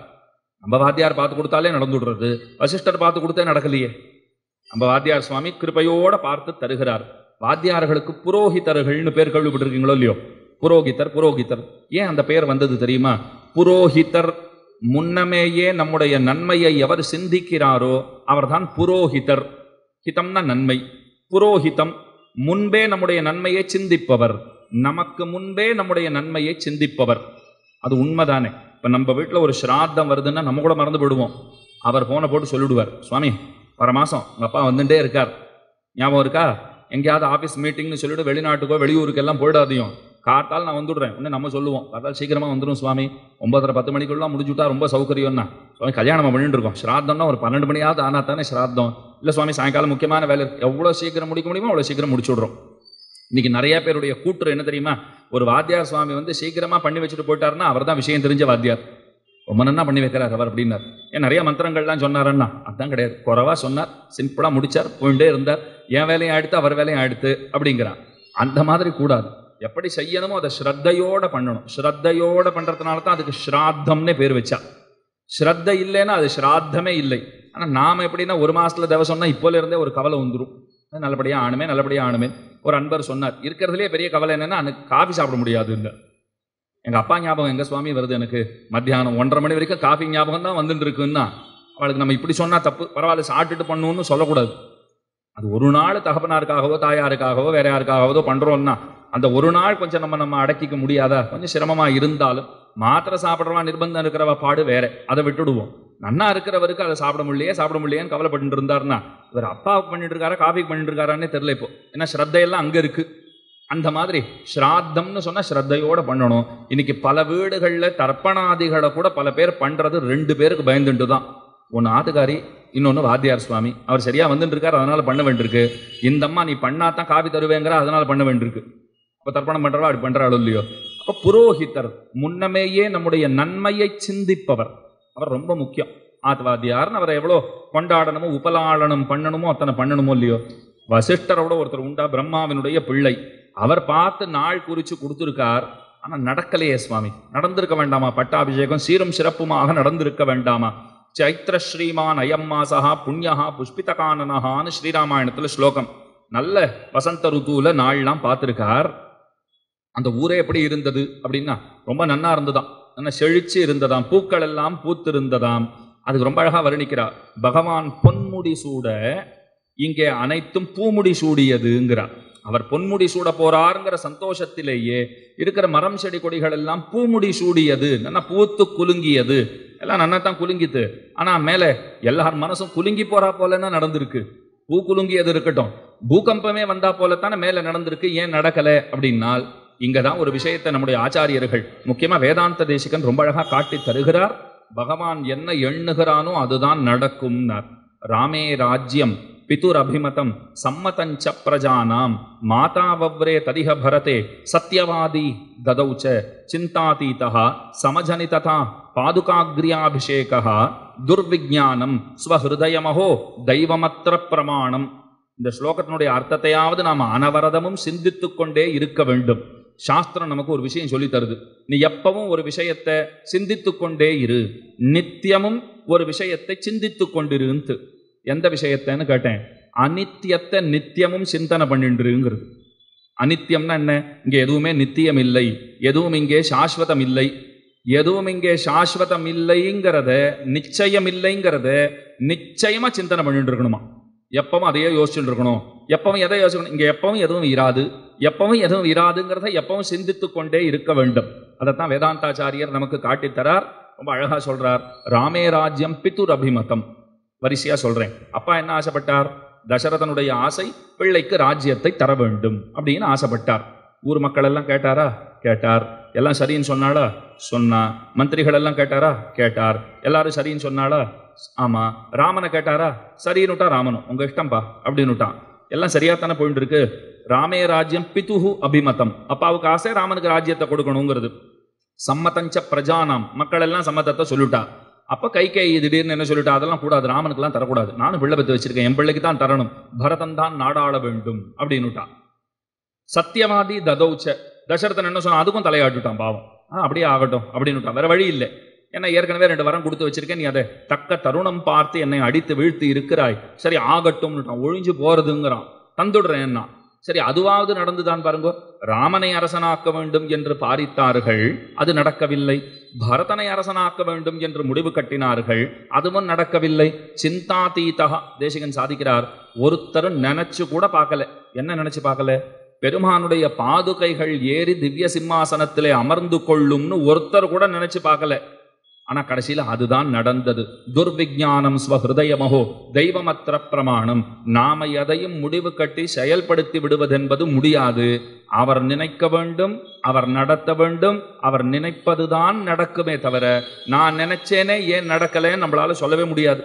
நம்ம வாத்தியார் பார்த்து கொடுத்தாலே நடந்துடுறது, வசிஷ்டர் பார்த்து கொடுத்தே நடக்கலையே. நம்ம வாத்தியார் சுவாமி கிருபையோட பார்த்து தருகிறார். வாத்தியார்களுக்கு புரோஹிதர்கள்னு பேர் கேள்விப்பட்டிருக்கீங்களோ இல்லையோ, புரோகிதர் புரோகிதர் ஏன் அந்த பெயர் வந்தது தெரியுமா? புரோஹிதர் முன்னமேயே நம்முடைய நன்மையை எவர் சிந்திக்கிறாரோ அவர் தான் புரோஹிதர். ஹிதம்னா நன்மை, புரோஹிதம் முன்பே நம்முடைய நன்மையை சிந்திப்பவர், நமக்கு முன்பே நம்முடைய நன்மையை சிந்திப்பவர். அது உண்மைதானே? இப்போ நம்ம வீட்டில் ஒரு ஸ்ராத்தம் வருதுன்னா நம்ம கூட மறந்து போடுவோம். அவர் ஃபோனை போட்டு சொல்லிவிடுவார், சுவாமி வர மாதம் உங்கள் அப்பா வந்துட்டே இருக்கார், ஞாபகம் இருக்கா? எங்கேயாவது ஆஃபீஸ் மீட்டிங்னு சொல்லிவிட்டு வெளிநாட்டுக்கோ வெளியூருக்கெல்லாம் போயிடாதையும், கார்த்தால் நான் வந்துடுறேன் இன்னும் நம்ம சொல்லுவோம், கார்த்தால் சீக்கிரமாக வந்துடும் சுவாமி, 9:30 மணிக்குள்ளே முடிஞ்சுட்டா ரொம்ப சௌகரியம்னா. சுவாமி கல்யாணம் பண்ணிட்டு இருக்கோம், ஸ்ராத்தம்னா ஒரு 12 மணியாவது ஆனால் தானே ஸ்ராத்தம். இல்லை சுவாமி சாயங்காலம் முக்கியமான வேலை, எவ்வளோ சீக்கிரம் முடிக்க முடியுமோ அவ்வளோ சீக்கிரம் முடிச்சுடுறோம். இன்னைக்கு நிறைய பேருடைய கூற்று என்ன தெரியுமா? ஒரு வாத்தியார் சுவாமி வந்து சீக்கிரமா பண்ணி வச்சுட்டு போயிட்டாருன்னா அவர் தான் விஷயம் தெரிஞ்ச வாத்தியார், ரொம்ப நன்னா பண்ணி வைக்கிறார் அவர் அப்படின்னார். ஏன் நிறைய மந்திரங்கள்லாம் சொன்னாரன்னா? அதுதான் கிடையாது, குறவா சொன்னார், சிம்பிளா முடிச்சார், போயிட்டே இருந்தார், என் வேலையும் ஆயிடுத்து அவர் வேலையும் ஆயிடுத்து அப்படிங்கிறான். அந்த மாதிரி கூடாது, எப்படி செய்யணுமோ அதை ஸ்ரத்தையோட பண்ணணும். ஸ்ரத்தையோட பண்றதுனால தான் அதுக்கு ஸ்ராத்தம்னே பேர் வச்சா. ஸ்ரத்தை இல்லைன்னா அது ஸ்ராத்தமே இல்லை. ஆனா நாம எப்படின்னா ஒரு மாசத்துல தவசம்னா இப்போல இருந்தே ஒரு கவலை வந்துடும், நல்லபடியாக ஆணுமே நல்லபடியாக ஆணுமே. ஒரு அன்பர் சொன்னார், இருக்கிறதுலே பெரிய கவலை என்னன்னா எனக்கு காஃபி சாப்பிட முடியாது. இல்லை எங்கள் அப்பா ஞாபகம் எங்கள் சுவாமி வருது எனக்கு, மத்தியானம் 1:30 மணி வரைக்கும் காஃபி ஞாபகம் தான் வந்துட்டு இருக்குன்னா. அவளுக்கு நம்ம இப்படி சொன்னால் தப்பு, பரவாயில்ல சாப்பிட்டுட்டு பண்ணுன்னு சொல்லக்கூடாது. அது ஒரு நாள் தகப்பனாருக்காகவோ தாயாருக்காகவோ வேற யாருக்காகவோ பண்ணுறோம்னா அந்த ஒரு நாள் கொஞ்சம் நம்ம அடக்கிக்க முடியாதா? கொஞ்சம் சிரமமாக இருந்தாலும் மாத்திரை சாப்பிட்றவா நிர்பந்தம் இருக்கிறவா பாடு வேற, அதை விட்டுடுவோம். நன்னா இருக்கிறவருக்கு அதை சாப்பிட முடியலையேன்னு கவலைப்பட்டு இருந்தாருன்னா இவர் அப்பாவுக்கு பண்ணிட்டு இருக்காரா காஃபிக்கு பண்ணிட்டு இருக்காரான்னு தெரியல இப்போ, ஏன்னா ஸ்ரத்தையெல்லாம் அங்கே இருக்கு. அந்த மாதிரி ஸ்ராத்தம்னு சொன்னா ஸ்ரத்தையோட பண்ணணும். இன்னைக்கு பல வீடுகளில் தர்ப்பணாதிகளை கூட பல பேர் பண்றது 2 பேருக்கு பயந்துட்டு தான், ஒன்று ஆத்துக்காரி, இன்னொன்று வாத்தியார் சுவாமி. அவர் சரியா வந்துட்டு இருக்காரு அதனால பண்ண வேண்டியிருக்கு, இந்த அம்மா நீ பண்ணாதான் காஃபி தருவேங்கிற அதனால பண்ண வேண்டியிருக்கு. இப்போ தர்ப்பணம் பண்றவா அப்படி பண்றாளோ இல்லையோ. அப்போ புரோஹிதர் முன்னமேயே நம்முடைய நன்மையை சிந்திப்பவர், அவர் ரொம்ப முக்கியம். ஆத்வாதியார்னு அவரை எவ்வளோ கொண்டாடணுமோ உபலாளனம் பண்ணணுமோ அத்தனை பண்ணணுமோ இல்லையோ. வசிஷ்டரோட ஒருத்தர் உண்டா, பிரம்மாவினுடைய பிள்ளை, அவர் பார்த்து நாள் குறித்து கொடுத்துருக்கார், ஆனால் நடக்கலையே சுவாமி. நடந்திருக்க வேண்டாமா பட்டாபிஷேகம்? சீரும் சிறப்புமாக நடந்திருக்க வேண்டாமா? சைத்திர ஸ்ரீமான் அயம்மாசா புண்ணியா புஷ்பித கானனஹான்னு ஸ்ரீராமாயணத்தில் ஸ்லோகம். நல்ல வசந்த ருத்துவில நாள்லாம் பார்த்துருக்கார். அந்த ஊரே எப்படி இருந்தது அப்படின்னா ரொம்ப நன்னா இருந்ததுதான், ஆனால் செழிச்சு இருந்ததாம், பூக்கள் எல்லாம் பூத்திருந்ததாம். அதுக்கு ரொம்ப அழகாக வர்ணிக்கிறார், பகவான் பொன்முடி சூட இங்கே அனைத்தும் பூமுடி சூடியதுங்கிறார். அவர் பொன்முடி சூட போறாருங்கிற சந்தோஷத்திலேயே இருக்கிற மரம் செடி கொடிகள் எல்லாம் பூமுடி சூடியது, நல்லா பூத்து குலுங்கியது. எல்லாம் நல்லா தான் குலுங்கிது, ஆனால் மேலே எல்லார் மனசும் குலுங்கி போறா போலன்னா நடந்திருக்கு. பூ குலுங்கியது இருக்கட்டும், பூகம்பமே வந்தா போலத்தானே மேலே நடந்திருக்கு, ஏன் நடக்கலை அப்படின்னால் இங்கே தான் ஒரு விஷயத்தை நம்முடைய ஆச்சாரியர்கள் முக்கியமாக வேதாந்த தேசிகன் ரொம்ப அழகாக காட்டி தருகிறார். பகவான் என்ன எண்ணுகிறானோ அதுதான் நடக்கும்னார். ராமே ராஜ்யம் பிதுர் அபிமதம் சம்மதஞ்ச பிரஜானாம் மாதாவவ்ரே ததிக பரதே சத்யவாதி ததௌச்ச சிந்தாதீதா சமஜனிததா பாதுகாக்ரியாபிஷேகா துர்விஜானம் ஸ்வஹிருதயமஹோ தெய்வமத்திர பிரமாணம். இந்த ஸ்லோகத்தினுடைய அர்த்தத்தையாவது நாம் அனவரதமும் சிந்தித்து கொண்டே இருக்க வேண்டும். சாஸ்திரம் நமக்கு ஒரு விஷயம் சொல்லி தருது, நீ எப்பவும் ஒரு விஷயத்தை சிந்தித்து கொண்டே இரு, நித்தியமும் ஒரு விஷயத்தை சிந்தித்து கொண்டிருந்து. எந்த விஷயத்தைன்னு கேட்டேன், அனித்தியத்தை நித்தியமும் சிந்தனை பண்ணின்றுங்கிறது. அனித்தியம்னா என்ன? இங்கே எதுவுமே நித்தியம் இல்லை, எதுவும் இங்கே சாஸ்வதம் இல்லை. எதுவும் இங்கே சாஸ்வதம் இல்லைங்கிறத, நிச்சயம் இல்லைங்கிறத நிச்சயமா சிந்தனை பண்ணிட்டு இருக்கணுமா? எப்பவும் அதையே யோசிச்சுட்டு இருக்கணும். எப்பவும் எதை யோசிக்கணும்? இங்கே எப்பவும் எதுவும் இராது, எப்பவும் எதுவும் இராதுங்கிறத எப்பவும் சிந்தித்து கொண்டே இருக்க வேண்டும். அதைத்தான் வேதாந்தாச்சாரியர் நமக்கு காட்டித்தரார். ரொம்ப அழகாக சொல்கிறார். ராமே ராஜ்யம் பித்துர் அபிமதம். வரிசையாக சொல்கிறேன். அப்பா என்ன ஆசைப்பட்டார்? தசரதனுடைய ஆசை பிள்ளைக்கு ராஜ்யத்தை தர வேண்டும் அப்படின்னு ஆசைப்பட்டார். ஊர் மக்கள் எல்லாம் கேட்டாரா? கேட்டார். எல்லாம் சரின்னு சொன்னாலா? சொன்னா. மந்திரிகள் எல்லாம் கேட்டாரா? கேட்டார். எல்லாரும் சரின்னு சொன்னாலா? ஆமாம். ராமனை கேட்டாரா? சரின்னுட்டா. ராமனும் உங்கள் இஷ்டம்பா அப்படின்னுட்டான். எல்லாம் சரியாத்தானே போயிட்டு இருக்கு. ராமே ராஜ்யம் பித்துஹு அபிமதம். அப்பாவுக்கு ஆசை ராமனுக்கு ராஜ்யத்தை கொடுக்கணுங்கிறது. சம்மதஞ்ச பிரஜானாம். மக்கள் எல்லாம் சம்மதத்தை சொல்லிவிட்டா. அப்போ கைகை திடீர்னு என்ன சொல்லிட்டா? அதெல்லாம் கூடாது, ராமனுக்குலாம் தரக்கூடாது, நானும் பிள்ளை பற்றி வச்சிருக்கேன், என் பிள்ளைக்கு தான் தரணும், பரதன் தான் நாடாள வேண்டும் அப்படின்னுட்டா. சத்தியவாதி ததௌச்ச. தசரதன் என்ன சொன்னா? அதுக்கும் தலையாட்டுட்டான் பாவம். அப்படியே ஆகட்டும் அப்படின்னுட்டான். வேற வழி இல்லை, ஏன்னா ஏற்கனவே ரெண்டு வரம் கொடுத்து வச்சிருக்கேன், நீ அதை தக்க தருணம் பார்த்து என்னை அடித்து வீழ்த்து இருக்கிறாய். சரி ஆகட்டும்னுட்டான். ஒழிஞ்சு போறதுங்கிறான். தந்துடுறேன்னா சரி, அதுவாவது நடந்துதான் பாருங்க. ராமனை அரசனாக்க வேண்டும் என்று பாரித்தார்கள், அது நடக்கவில்லை. பரதனை அரசனாக்க வேண்டும் என்று முடிவு கட்டினார்கள், அதுவும் நடக்கவில்லை. சிந்தாதீதகா தேசிகன் சாதிக்கிறார். ஒருத்தரும் நினைச்சு கூட பார்க்கல. என்ன நினைச்சு பார்க்கல? பெருமானுடைய பாதுகைகள் ஏறி திவ்ய சிம்மாசனத்திலே அமர்ந்து கொள்ளும்னு ஒருத்தர் கூட நினைச்சு பார்க்கல. ஆனா கடைசியில் அதுதான் நடந்தது. துர்விஜானம் ஸ்வஹிருதயமஹோ தெய்வமத்திர பிரமாணம். நாம எதையும் முடிவு கட்டி செயல்படுத்தி விடுவதென்பது முடியாது. அவர் நினைக்க வேண்டும், அவர் நடத்த வேண்டும், அவர் நினைப்பதுதான் நடக்குமே தவிர நான் நினைச்சேனே ஏன் நடக்கலன்னு நம்மளால சொல்லவே முடியாது.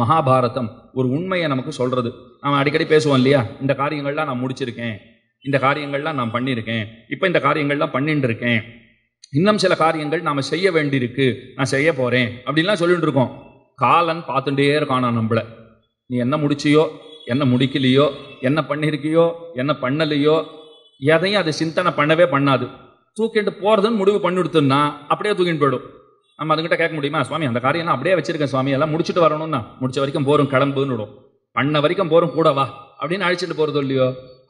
மகாபாரதம் ஒரு உண்மையை நமக்கு சொல்றது. நாம் அடிக்கடி பேசுவோம் இல்லையா, இந்த காரியங்கள்லாம் நான் முடிச்சிருக்கேன், இந்த காரியங்கள்லாம் நான் பண்ணியிருக்கேன், இப்போ இந்த காரியங்கள்லாம் பண்ணிட்டு இருக்கேன், இன்னும் சில காரியங்கள் நாம் செய்ய வேண்டியிருக்கு, நான் செய்ய போகிறேன் அப்படின்லாம் சொல்லிட்டு இருக்கோம். காலன் பார்த்துட்டே இருக்கானா நம்மளை. நீ என்ன முடிச்சியோ, என்ன முடிக்கலையோ, என்ன பண்ணியிருக்கியோ, என்ன பண்ணலையோ, எதையும் அதை சிந்தனை பண்ணவே பண்ணாது. தூக்கிட்டு போகிறதுன்னு முடிவு பண்ணிவிடுத்துன்னா அப்படியே தூக்கிட்டு போய்டும். நம்ம அதுக்கிட்ட கேட்க முடியுமா? சுவாமி அந்த காரியம் நான் அப்படியே வச்சிருக்கேன் சுவாமி, எல்லாம் முடிச்சுட்டு வரணும்னா முடிச்ச வரைக்கும் போரும் கிளம்புன்னு விடும். பண்ண வரைக்கும் போரும் கூட வா அப்படின்னு அழைச்சிட்டு போகிறதோ இல்லையோ,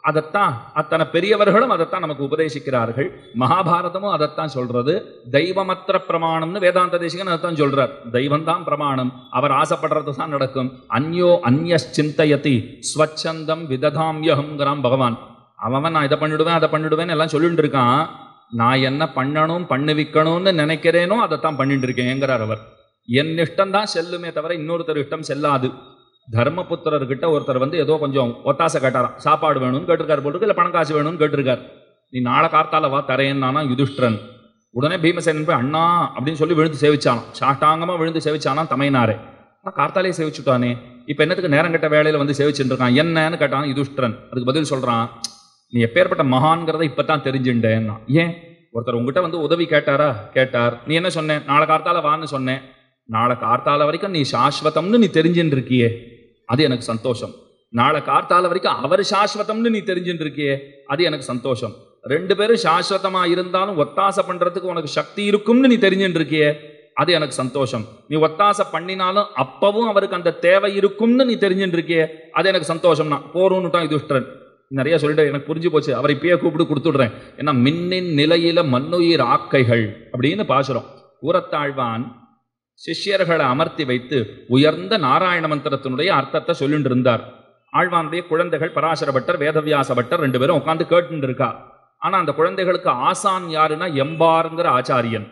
அதைத்தான் அத்தனை பெரியவர்களும் அதைத்தான் நமக்கு உபதேசிக்கிறார்கள். மகாபாரதமும் அதைத்தான் சொல்றது. தெய்வமத்திர பிரமாணம்னு வேதாந்த தேசிகன் அதைத்தான் சொல்றார். தெய்வம்தான் பிரமாணம், அவர் ஆசைப்படுறது தான் நடக்கும். அந்யோ அந்யசிந்தயதி ஸ்வச்சந்தம் விததாம்யகம்ங்கிறான் பகவான். அவன் நான் இதை பண்ணிடுவேன் அதை பண்ணிடுவேன்னு எல்லாம் சொல்லிட்டு இருக்கான். நான் என்ன பண்ணணும் பண்ணுவிக்கணும்னு நினைக்கிறேனோ அதைத்தான் பண்ணிட்டு இருக்கேன்ங்கிறார் அவர். என் இஷ்டம் தான் செல்லுமே தவிர இன்னொருத்தர் இஷ்டம் செல்லாது. தர்மபுத்திரர்கிட்ட ஒருத்தர் வந்து ஏதோ கொஞ்சம் ஒத்தாசை கேட்டாராம். சாப்பாடு வேணும்னு கேட்டிருக்கார் போட்டுருக்கு, இல்லை பணக்காசு வேணும்னு கேட்டிருக்கார். நீ நாளை கார்த்தால வா தரேன்னானா யுதிஷ்டிரன். உடனே பீமசேனன் போய் அண்ணா அப்படின்னு சொல்லி விழுந்து சேவிச்சானாம். சாஷ்டாங்கமாக விழுந்து சேவிச்சானா தமையனாரே. கார்த்தாலே சேவிச்சுட்டானே, இப்போ என்னத்துக்கு நேரம் கட்ட வேலையில் வந்து சேவிச்சுட்டு இருக்கான் என்னன்னு கேட்டான் யுதிஷ்டிரன். அதுக்கு பதில் சொல்கிறான், நீ எப்பேற்பட்ட மகான்கிறத இப்போ தான் தெரிஞ்சுட்டேன்னா. ஏன்? ஒருத்தர் உங்ககிட்ட வந்து உதவி கேட்டாரா? கேட்டார். நீ என்ன சொன்னேன்? நாளை கார்த்தால வான்னு சொன்னேன். நாளை கார்த்தால வரைக்கும் நீ சாஸ்வதம்னு நீ தெரிஞ்சுட்டு இருக்கியே, அது எனக்கு சந்தோஷம். நாளை கார்த்தால வரைக்கும் அவர் சாஸ்வதம்னு நீ தெரிஞ்சுட்டு இருக்கியே, அது எனக்கு சந்தோஷம். ரெண்டு பேரும் சாஸ்வதமா இருந்தாலும் ஒத்தாசை பண்றதுக்கு உனக்கு சக்தி இருக்கும்னு நீ தெரிஞ்சுட்டு இருக்கியே, அது எனக்கு சந்தோஷம். நீ ஒத்தாசை பண்ணினாலும் அப்பவும் அவருக்கு அந்த தேவை இருக்கும்னு நீ தெரிஞ்சுட்டு இருக்கியே, அது எனக்கு சந்தோஷம்னா போறோன்னுட்டான் யுதிஷ்டிரன். நிறைய சொல்லிட்டு எனக்கு புரிஞ்சு போச்சு, அவரை இப்பயே கூப்பிட்டு கொடுத்துடுறேன். ஏன்னா மின்னின் நிலையில மண்ணுயிர் ஆக்கைகள் அப்படின்னு பாசுறோம். கூரத்தாழ்வான் சிஷ்யர்களை அமர்த்தி வைத்து உயர்ந்த நாராயண மந்திரத்தினுடைய அர்த்தத்தை சொல்லிட்டு இருந்தார். ஆழ்வானுடைய குழந்தைகள் பராசர பட்டர் வேதவியாச பட்டர் ரெண்டு பேரும் உட்காந்து கேட்டு இருக்கா. ஆனா அந்த குழந்தைகளுக்கு ஆசான் யாருன்னா எம்பாருங்கிற ஆச்சாரியன்.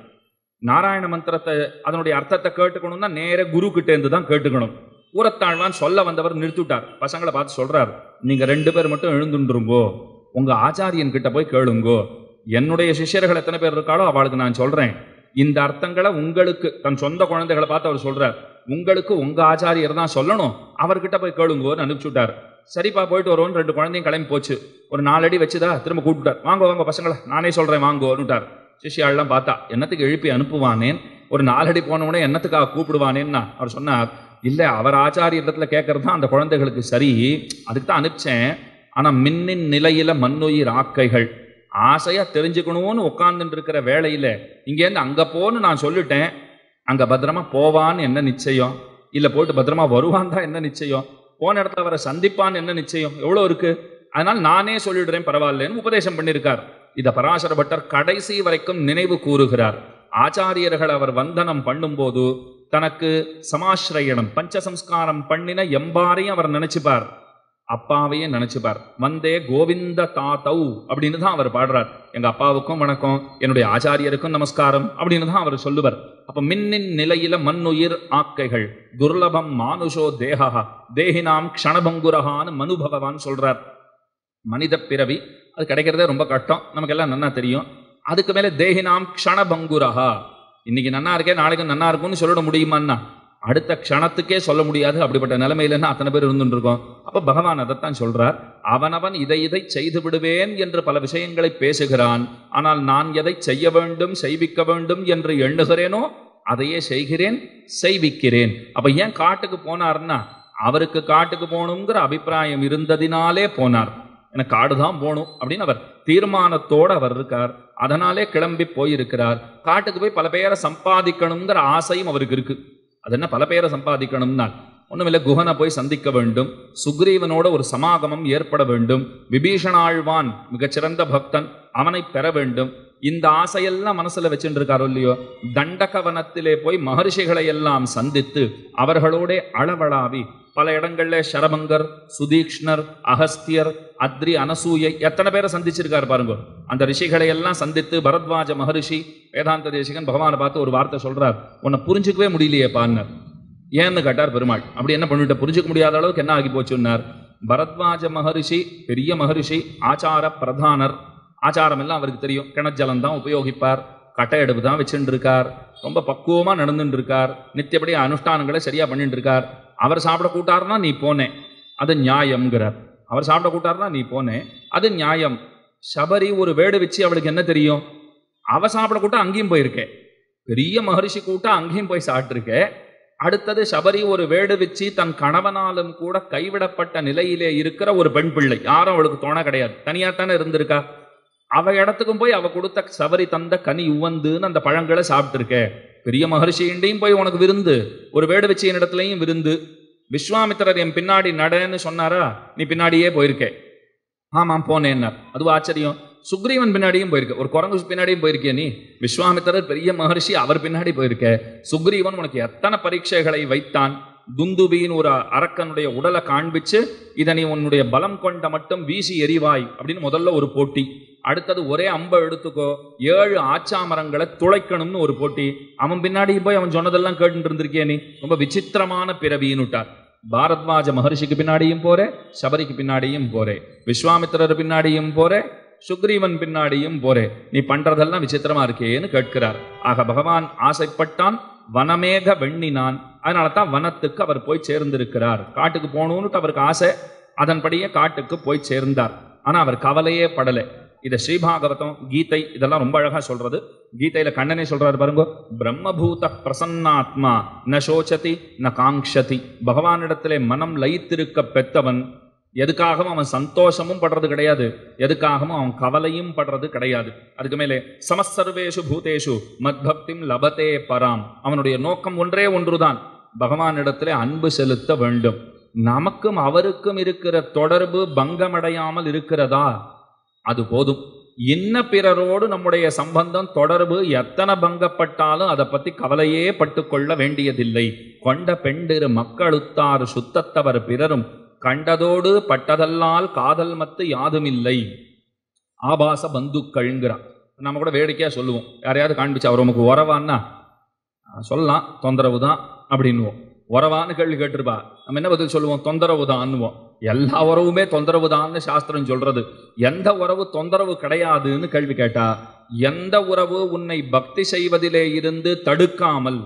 நாராயண மந்திரத்தை அதனுடைய அர்த்தத்தை கேட்டுக்கணும்னா நேர குரு கிட்டே இருந்து தான் கேட்டுக்கணும். கூரத்தாழ்வான் சொல்ல வந்தவர் நிறுத்துட்டார். பசங்களை பார்த்து சொல்றார், நீங்க ரெண்டு பேர் மட்டும் எழுந்துருங்கோ, உங்க ஆச்சாரியன் கிட்ட போய் கேளுங்கோ. என்னுடைய சிஷ்யர்கள் எத்தனை பேர் இருக்காளோ அவளுக்கு நான் சொல்றேன் இந்த அர்த்தங்களை. உங்களுக்கு தன் சொந்த குழந்தைகளை பார்த்து அவர் சொல்றார், உங்களுக்கு உங்க ஆச்சாரியர் தான் சொல்லணும், அவர்கிட்ட போய் கேளுங்கன்னு அனுப்பிச்சுட்டார். சரிப்பா போயிட்டு வருவோன்னு ரெண்டு குழந்தையும் கிளம்பி போச்சு. ஒரு 4 அடி வச்சுதா திரும்ப கூப்பிட்டார். வாங்க வாங்க பசங்களா, நானே சொல்றேன் வாங்கோன்னுட்டார். சிஷியாள்லாம் பார்த்தா என்னத்துக்கு எழுப்பி அனுப்புவானேன், ஒரு 4 அடி போனவுடனே என்னத்துக்காக கூப்பிடுவானேன்னா. அவர் சொன்னார், இல்லை அவர் ஆச்சாரியத்தில் கேட்கறது தான் அந்த குழந்தைகளுக்கு சரி, அதுக்கு தான் அனுப்பிச்சேன். ஆனால் மின்னின் நிலையில மண்ணுயிர் ஆக்கைகள், ஆசையா தெரிஞ்சுக்கணும்னு உட்கார்ந்துட்டு இருக்கிற வேளையில இங்கேருந்து அங்கே போன்னு நான் சொல்லிட்டேன். அங்கே பத்திரமா போவான்னு என்ன நிச்சயம்? இல்லை போயிட்டு பத்திரமா வருவான் தான் என்ன நிச்சயம்? போன இடத்துல அவரை சந்திப்பான்னு என்ன நிச்சயம்? எவ்வளோ இருக்கு. அதனால நானே சொல்லிடுறேன் பரவாயில்லன்னு உபதேசம் பண்ணியிருக்கார். இதை பராசர பட்டர் கடைசி வரைக்கும் நினைவு கூறுகிறார். ஆச்சாரியர்கள் அவர் வந்தனம் பண்ணும்போது தனக்கு சமாஸ்ரயணம் பஞ்சசம்ஸ்காரம் பண்ணின எம்பாரையும் அவர் நினைச்சுப்பார், அப்பாவையே நினைச்சுப்பார். வந்தே கோவிந்த தாத்தௌ அப்படின்னு தான் அவர் பாடுறார். எங்க அப்பாவுக்கும் வணக்கம், என்னுடைய ஆச்சாரியருக்கும் நமஸ்காரம் அப்படின்னு தான் அவர் சொல்லுவார். அப்ப மின்னின் நிலையில மண்ணுயிர் ஆக்கைகள் துர்லபம் மானுஷோ தேகா தேகினாம் க்ஷணபங்குரஹான்னு மனுபகவான் சொல்றார். மனித பிறவி அது கிடைக்கிறதே ரொம்ப கஷ்டம், நமக்கெல்லாம் நன்னா தெரியும். அதுக்கு மேல தேகினாம் க்ஷணபங்குரஹா, இன்னைக்கு நன்னா இருக்கே நாளைக்கு நன்னா இருக்கும்னு சொல்லிட முடியுமான்னா அடுத்த க்ஷணத்துக்கே சொல்ல முடியாது. அப்படிப்பட்ட நிலைமையிலன்னா அத்தனை பேர் இருந்துட்டு இருக்கோம். அப்ப பகவான் அதைத்தான் சொல்றார். அவனவன் இதை இதை செய்து விடுவேன் என்று பல விஷயங்களை பேசுகிறான். ஆனால் நான் எதை செய்ய வேண்டும் செய்விக்க வேண்டும் என்று எண்ணுகிறேனோ அதையே செய்கிறேன் செய்விக்கிறேன். அப்ப ஏன் காட்டுக்கு போனார்னா அவருக்கு காட்டுக்கு போகணுங்கிற அபிப்பிராயம் இருந்ததினாலே போனார். எனக்கு காடுதான் போகணும் அப்படின்னு அவர் தீர்மானத்தோடு அவர் இருக்கார். அதனாலே கிளம்பி போயிருக்கிறார். காட்டுக்கு போய் பல பேரை சம்பாதிக்கணுங்கிற ஆசையும் அவருக்கு இருக்கு. அது என்ன பல பேரை சம்பாதிக்கணும்னா ஒன்றுமில்லை, குஹனை போய் சந்திக்க வேண்டும், சுக்ரீவனோட ஒரு சமாகமம் ஏற்பட வேண்டும், விபீஷணாழ்வான் மிகச்சிறந்த பக்தன் அவனை பெற வேண்டும். இந்த ஆசையெல்லாம் மனசில் வச்சுட்டு இருக்காரோ இல்லையோ, தண்டகவனத்திலே போய் மகர்ஷிகளை எல்லாம் சந்தித்து அவர்களோட அளவளாவி பல இடங்கள்ல சரபங்கர், சுதீக்ஷ்ணர், அகஸ்தியர், அத்ரி, அனசூயை எத்தனை பேரை சந்திச்சிருக்காரு பாருங்க. அந்த ரிஷிகளை எல்லாம் சந்தித்து பரத்வாஜ மகரிஷி வேதாந்த தேசிகன் பகவானை பார்த்து ஒரு வார்த்தை சொல்றார், உன்னை புரிஞ்சுக்கவே முடியலையே பாருனர். ஏன்னு கேட்டார் பெருமாள். அப்படி என்ன பண்ணிட்ட, புரிஞ்சுக்க முடியாத அளவுக்கு என்ன ஆகி போச்சுன்னார். பரத்வாஜ மகரிஷி பெரிய மகரிஷி, ஆச்சார பிரதானர். ஆச்சாரம் எல்லாம் அவருக்கு தெரியும், கிணஜலம் தான் உபயோகிப்பார், கட்டை எடுப்பு தான் வச்சுட்டு இருக்கார், ரொம்ப பக்குவமாக நடந்துட்டு இருக்கார், நித்தியப்படி அனுஷ்டானங்களை சரியாக பண்ணிட்டு இருக்கார். அவர் சாப்பிட கூட்டாருன்னா நீ போனேன், அது நியாயம்ங்கிறார். அவர் சாப்பிட கூட்டாருன்னா நீ போனேன், அது நியாயம். சபரி ஒரு வேடு வச்சு அவளுக்கு என்ன தெரியும், அவ சாப்பிட கூட்டம் அங்கேயும் போயிருக்கேன், பெரிய மகரிஷி கூட்டம் அங்கேயும் போய் சாப்பிட்ருக்கேன். அடுத்தது சபரி ஒரு வேடு வச்சு தன் கணவனாலும் கூட கைவிடப்பட்ட நிலையிலே இருக்கிற ஒரு பெண் பிள்ளை, யாரும் அவளுக்கு தோண கிடையாது, தனியாகத்தானே இருந்திருக்கா, அவ இடத்துக்கும் போய் அவ கொடுத்த சபரி தந்த கனி உவந்துன்னு அந்த பழங்களை சாப்பிட்டுருக்க. பெரிய மகர்ஷியின்டையும் போய் உனக்கு விருந்து, ஒரு வேடு வச்சியின் இடத்துலையும் விருந்து. விஸ்வாமித்திரர் என் பின்னாடி நடன்னு சொன்னாரா, நீ பின்னாடியே போயிருக்கே. ஆமாம் போனேன்னார். அதுவும் ஆச்சரியம், சுக்ரீவன் பின்னாடியும் போயிருக்க, ஒரு குரங்கு பின்னாடியும் போயிருக்கே நீ. விஸ்வாமித்திரர் பெரிய மகர்ஷி, அவர் பின்னாடி போயிருக்க. சுக்ரீவன் உனக்கு எத்தனை பரீட்சைகளை வைத்தான், துந்துபின் ஒரு அரக்கனுடைய உடலை காண்பிச்சு இதனை உன்னுடைய பலம் கொண்ட மட்டும் வீசி எறிவாய் அப்படின்னு முதல்ல ஒரு போட்டி. அடுத்தது ஒரே அம்பை எடுத்துக்கோ 7 ஆச்சாமரங்களை துளைக்கணும்னு ஒரு போட்டி. அவன் பின்னாடி போய் அவன் சொன்னதெல்லாம் கேட்டுட்டு இருந்திருக்கே நீ, ரொம்ப விசித்திரமான பிறவின்னுட்டார். பாரத்வாஜ மகர்ஷிக்கு பின்னாடியும் போறே, சபரிக்கு பின்னாடியும் போறே, விஸ்வாமித்திரர் பின்னாடியும் போறே, சுக்ரீவன் பின்னாடியும் போறே, நீ பண்றதெல்லாம் விசித்திரமா இருக்கேன்னு கேட்கிறார். ஆக பகவான் ஆசைப்பட்டான், வனமேக வெண்ணினான். அதனால தான் வனத்துக்கு அவர் போய் சேர்ந்திருக்கிறார். காட்டுக்கு போகணும்னுட்டு அவருக்கு ஆசை, அதன்படியே காட்டுக்கு போய் சேர்ந்தார். ஆனால் அவர் கவலையே படலை. இதை ஸ்ரீபாகவதம் கீதை இதெல்லாம் ரொம்ப அழகாக சொல்றது. கீதையில கண்ணனே சொல்றாரு பாருங்க, பிரம்மபூத பிரசன்னாத்மா ந சோச்சதி ந காங்ஷதி. பகவானிடத்திலே மனம் லயித்திருக்க பெற்றவன் எதுக்காகவும் அவன் சந்தோஷமும் படுறது கிடையாது, எதுக்காகவும் அவன் கவலையும் படுறது கிடையாது. அதுக்கு மேலே சமசர்வேஷு பூதேஷு மத்பக்திம் லபதே பராம். அவனுடைய நோக்கம் ஒன்றே ஒன்றுதான், பகவானிடத்திலே அன்பு செலுத்த வேண்டும். நமக்கும் அவருக்கும் இருக்கிற தொடர்பு பங்கமடையாமல் இருக்கிறதா அது போதும். இன்ன பிறரோடு நம்முடைய சம்பந்தம் தொடர்பு எத்தனை பங்கப்பட்டாலும் அதை பற்றி கவலையே பட்டு கொள்ள வேண்டியதில்லை. கொண்ட பெண்டிரு மக்களுத்தாறு சுத்தத்தவர் பிறரும் கண்டதோடு பட்டதல்லால் காதல் மத்து யாதுமில்லை ஆபாச பந்துக்கள்ங்கிறான். நம்ம கூட வேடிக்கையாக சொல்லுவோம், யாரையாவது காண்பிச்சு அவர் உமக்கு உறவான்னா சொல்லலாம், தொந்தரவு தான் அப்படின்வோம். உறவான்னு கேள்வி கேட்டிருப்பா, நம்ம என்ன பதில் சொல்லுவோம், தொந்தரவு தான்னுவோம். எல்லா உறவுமே தொந்தரவு தான்னு சாஸ்திரம் சொல்றது. எந்த உறவு தொந்தரவு கிடையாதுன்னு கேள்வி கேட்டா, எந்த உறவு உன்னை பக்தி செய்வதிலே இருந்து தடுக்காமல்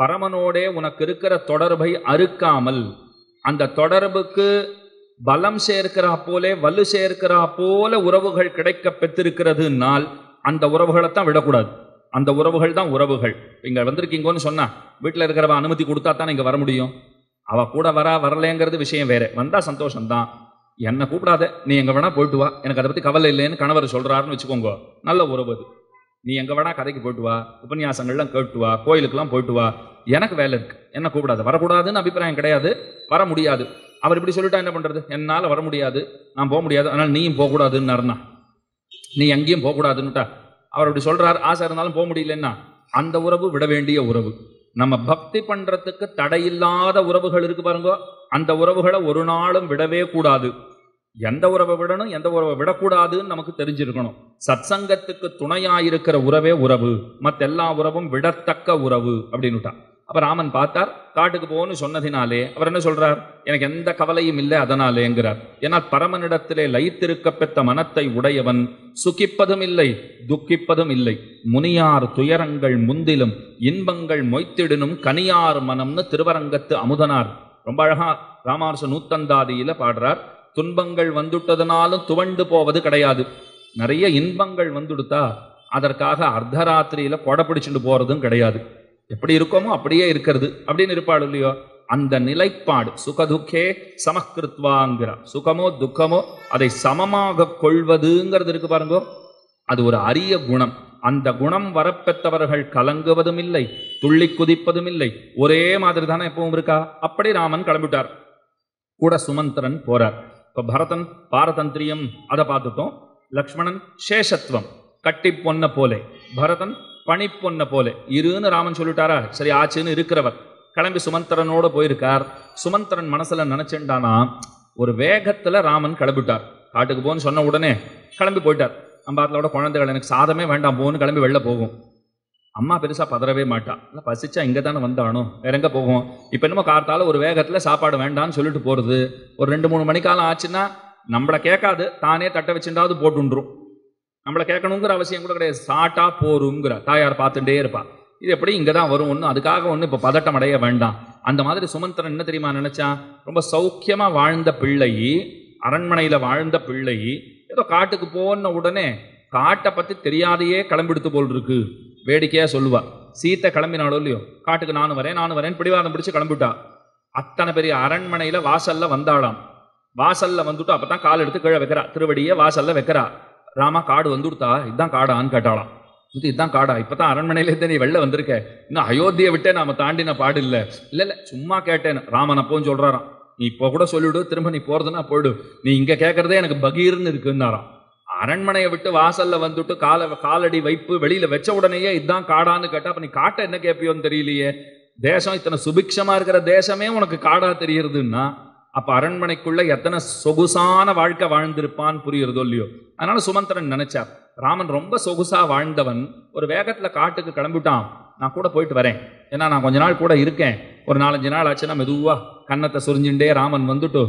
பரமனோடே உனக்கு இருக்கிற தொடர்பை அறுக்காமல் அந்த தொடர்புக்கு பலம் சேர்க்கிறா போலே வலு சேர்க்கிறா போல உறவுகள் கிடைக்க பெற்றிருக்கிறதுனால் அந்த உறவுகளைத்தான் விடக்கூடாது. அந்த உறவுகள் தான் உறவுகள். இங்கே வந்திருக்கீங்கன்னு சொன்னா வீட்டில் இருக்கிறவ அனுமதி கொடுத்தா தான் இங்கே வர முடியும். அவள் கூட வரலைங்கிறது விஷயம் வேற, வந்தால் சந்தோஷம்தான். என்னை கூப்பிடாத, நீ எங்கே வேணா போயிட்டு வா, எனக்கு அதை பற்றி கவலை இல்லைன்னு கணவர் சொல்கிறாருன்னு வச்சுக்கோங்க, நல்ல உறவு. நீ எங்கே வேணா கதைக்கு போயிட்டு வா, உபன்யாசங்கள்லாம் கேட்டு வா, கோயிலுக்கெல்லாம் போயிட்டு வா, எனக்கு வேலை இருக்கு, என்ன கூப்பிடாது. வரக்கூடாதுன்னு அபிப்பிராயம் கிடையாது, வர முடியாது. அவர் இப்படி சொல்லிட்டா என்ன பண்ணுறது, என்னால் வர முடியாது, நான் போக முடியாது, அதனால் நீயும் போகக்கூடாதுன்னாருண்ணா, நீ எங்கேயும் போகக்கூடாதுன்னுட்டா. அவர் இப்படி சொல்கிறார், ஆசை இருந்தாலும் போக முடியலன்னா அந்த உறவு விட வேண்டிய உறவு. நம்ம பக்தி பண்றதுக்கு தடையில்லாத உறவுகள் இருக்கு பாருங்க. அந்த உறவுகளை ஒரு நாளும் விடவே கூடாது. எந்த உறவை விடணும், எந்த உறவை விடக்கூடாதுன்னு நமக்கு தெரிஞ்சிருக்கணும். சத்சங்கத்துக்கு துணையாயிருக்கிற உறவே உறவு, மற்றெல்லா உறவும் விடத்தக்க உறவு அப்படின்னுட்டா. அப்ப ராமன் பார்த்தார், காட்டுக்கு போன்னு சொன்னதினாலே அவர் என்ன சொல்றார், எனக்கு எந்த கவலையும் இல்லை அதனாலேங்கிறார். ஏன்னா பரமனிடத்திலே லயித்திருக்க பெற்ற மனத்தை உடையவன் சுகிப்பதும் இல்லை துக்கிப்பதும் இல்லை. முனியார் துயரங்கள் முந்திலும் இன்பங்கள் மொய்த்திடனும் கனியார் மனம்னு திருவரங்கத்து அமுதனார் ரொம்ப அழகா ராமானுச நூத்தந்தாதியில பாடுறார். துன்பங்கள் வந்துட்டதுனாலும் துவண்டு போவது கிடையாது. நிறைய இன்பங்கள் வந்துடுத்தா அதற்காக அர்த்தராத்திரியில கொடை பிடிச்சிட்டு போறதும் கிடையாது. எப்படி இருக்கோமோ அப்படியே இருக்கிறது அப்படின்னு இருப்பாள் இல்லையோ. அந்த நிலைப்பாடு சுகதுக்கே சமக்கிருத்வாங்கிறார். சுகமோ துக்கமோ அதை சமமாக கொள்வதுங்கிறது இருக்கு பாருங்கோ. அது ஒரு அரிய குணம். அந்த குணம் வரப்பெற்றவர்கள் கலங்குவதும் இல்லை துள்ளி குதிப்பதும் இல்லை. ஒரே மாதிரி தானே எப்பவும் இருக்கா. அப்படி ராமன் கிளம்பிட்டார். கூட சுமந்திரன் போறார். இப்ப பரதன் பாரதந்திரியம் அதை பார்த்துட்டோம். லக்ஷ்மணன் சேஷத்துவம் கட்டி பொன்ன போலே, பரதன் பனி பொன்ன போலே இருன்னு ராமன் சொல்லிட்டாரா. சரி ஆச்சுன்னு இருக்கிறவர் கிளம்பி சுமந்திரனோட போயிருக்கார். சுமந்திரன் மனசுல நினைச்சுட்டானா ஒரு வேகத்துல ராமன் கிளம்பிட்டார். காட்டுக்கு போன்னு சொன்ன உடனே கிளம்பி போயிட்டார். அம்பாத்தோட குழந்தைகள் எனக்கு சாதமே வேண்டாம் போன்னு கிளம்பி வெளில போகும். அம்மா பெருசா பதறவே மாட்டான். இல்லை பசிச்சா இங்கே தானே வந்தானோ, வேற எங்கே போகும். இப்போ என்னமோ கார்த்தால ஒரு வேகத்தில் சாப்பாடு வேண்டான்னு சொல்லிட்டு போகிறது. ஒரு 2-3 மணிக்காலம் ஆச்சுன்னா நம்மளை கேட்காது, தானே தட்டை வச்சுட்டாவது போட்டுன்றும். நம்மளை கேட்கணுங்கிற அவசியம் கூட கிடையாது. சாட்டா போருங்கிற தாயார் பார்த்துட்டே இருப்பா. இது எப்படி இங்கே தான் வரும் ஒன்று, அதுக்காக ஒன்று இப்போ பதட்டம் அடைய வேண்டாம். அந்த மாதிரி சுமந்திரன் என்ன தெரியுமா நினைச்சான், ரொம்ப சௌக்கியமாக வாழ்ந்த பிள்ளை, அரண்மனையில் வாழ்ந்த பிள்ளை, ஏதோ காட்டுக்கு போன உடனே காட்டை பற்றி தெரியாதையே கிளம்பிடுத்து போல் இருக்கு. வேடிக்கையாக சொல்லுவாள், சீத்தை கிளம்பினாலும் இல்லையோ காட்டுக்கு நானும் வரேன் பிடிவாதம் பிடிச்சு கிளம்பிட்டா. அத்தனை பெரிய அரண்மனையில் வாசலில் வந்தாளாம். வாசலில் வந்துட்டு அப்போ தான் கால் எடுத்து கீழே வைக்கிறா, திருவடியை வாசலில் வைக்கிறா. ராமா காடு வந்துடுத்தா, இதுதான் காடான்னு கேட்டாளாம். இதுதான் காடா, இப்போ தான் அரண்மனையிலேருந்து நீ வெளில வந்திருக்க, இன்னும் அயோத்தியை விட்டே நாம் தாண்டின பாடு இல்லை. இல்லை சும்மா கேட்டேன்னு ராமன் அப்போன்னு சொல்கிறாராம். நீ இப்போ கூட சொல்லிவிடு, திரும்ப நீ போகிறதுன்னா போய்டு, நீ இங்கே கேட்குறதே எனக்கு பகீர்னு இருக்குன்னாராம். அரண்மனையை விட்டு வாசல்ல வந்துட்டு காலடி வைப்பு வெளியில வச்ச உடனேயே இதுதான் காடான்னு கேட்டா, அப்ப நீ காட்டை என்ன கேட்பியோன்னு தெரியலையே. தேசம் இத்தனை சுபிக்ஷமா இருக்கிற தேசமே உனக்கு காடா தெரியுதுன்னா அப்ப அரண்மனைக்குள்ள எத்தனை சொகுசான வாழ்க்கை வாழ்ந்திருப்பான்னு புரியுறதோ இல்லையோ. அதனால சுமந்திரன் நினைச்சார், ராமன் ரொம்ப சொகுசா வாழ்ந்தவன் ஒரு வேகத்துல காட்டுக்கு கிளம்பிட்டான், நான் கூட போயிட்டு வரேன். ஏன்னா நான் கொஞ்ச நாள் கூட இருக்கேன், ஒரு 4-5 நாள் ஆச்சுன்னா மெதுவா கன்னத்தை சுரிஞ்சுட்டே ராமன் வந்துட்டு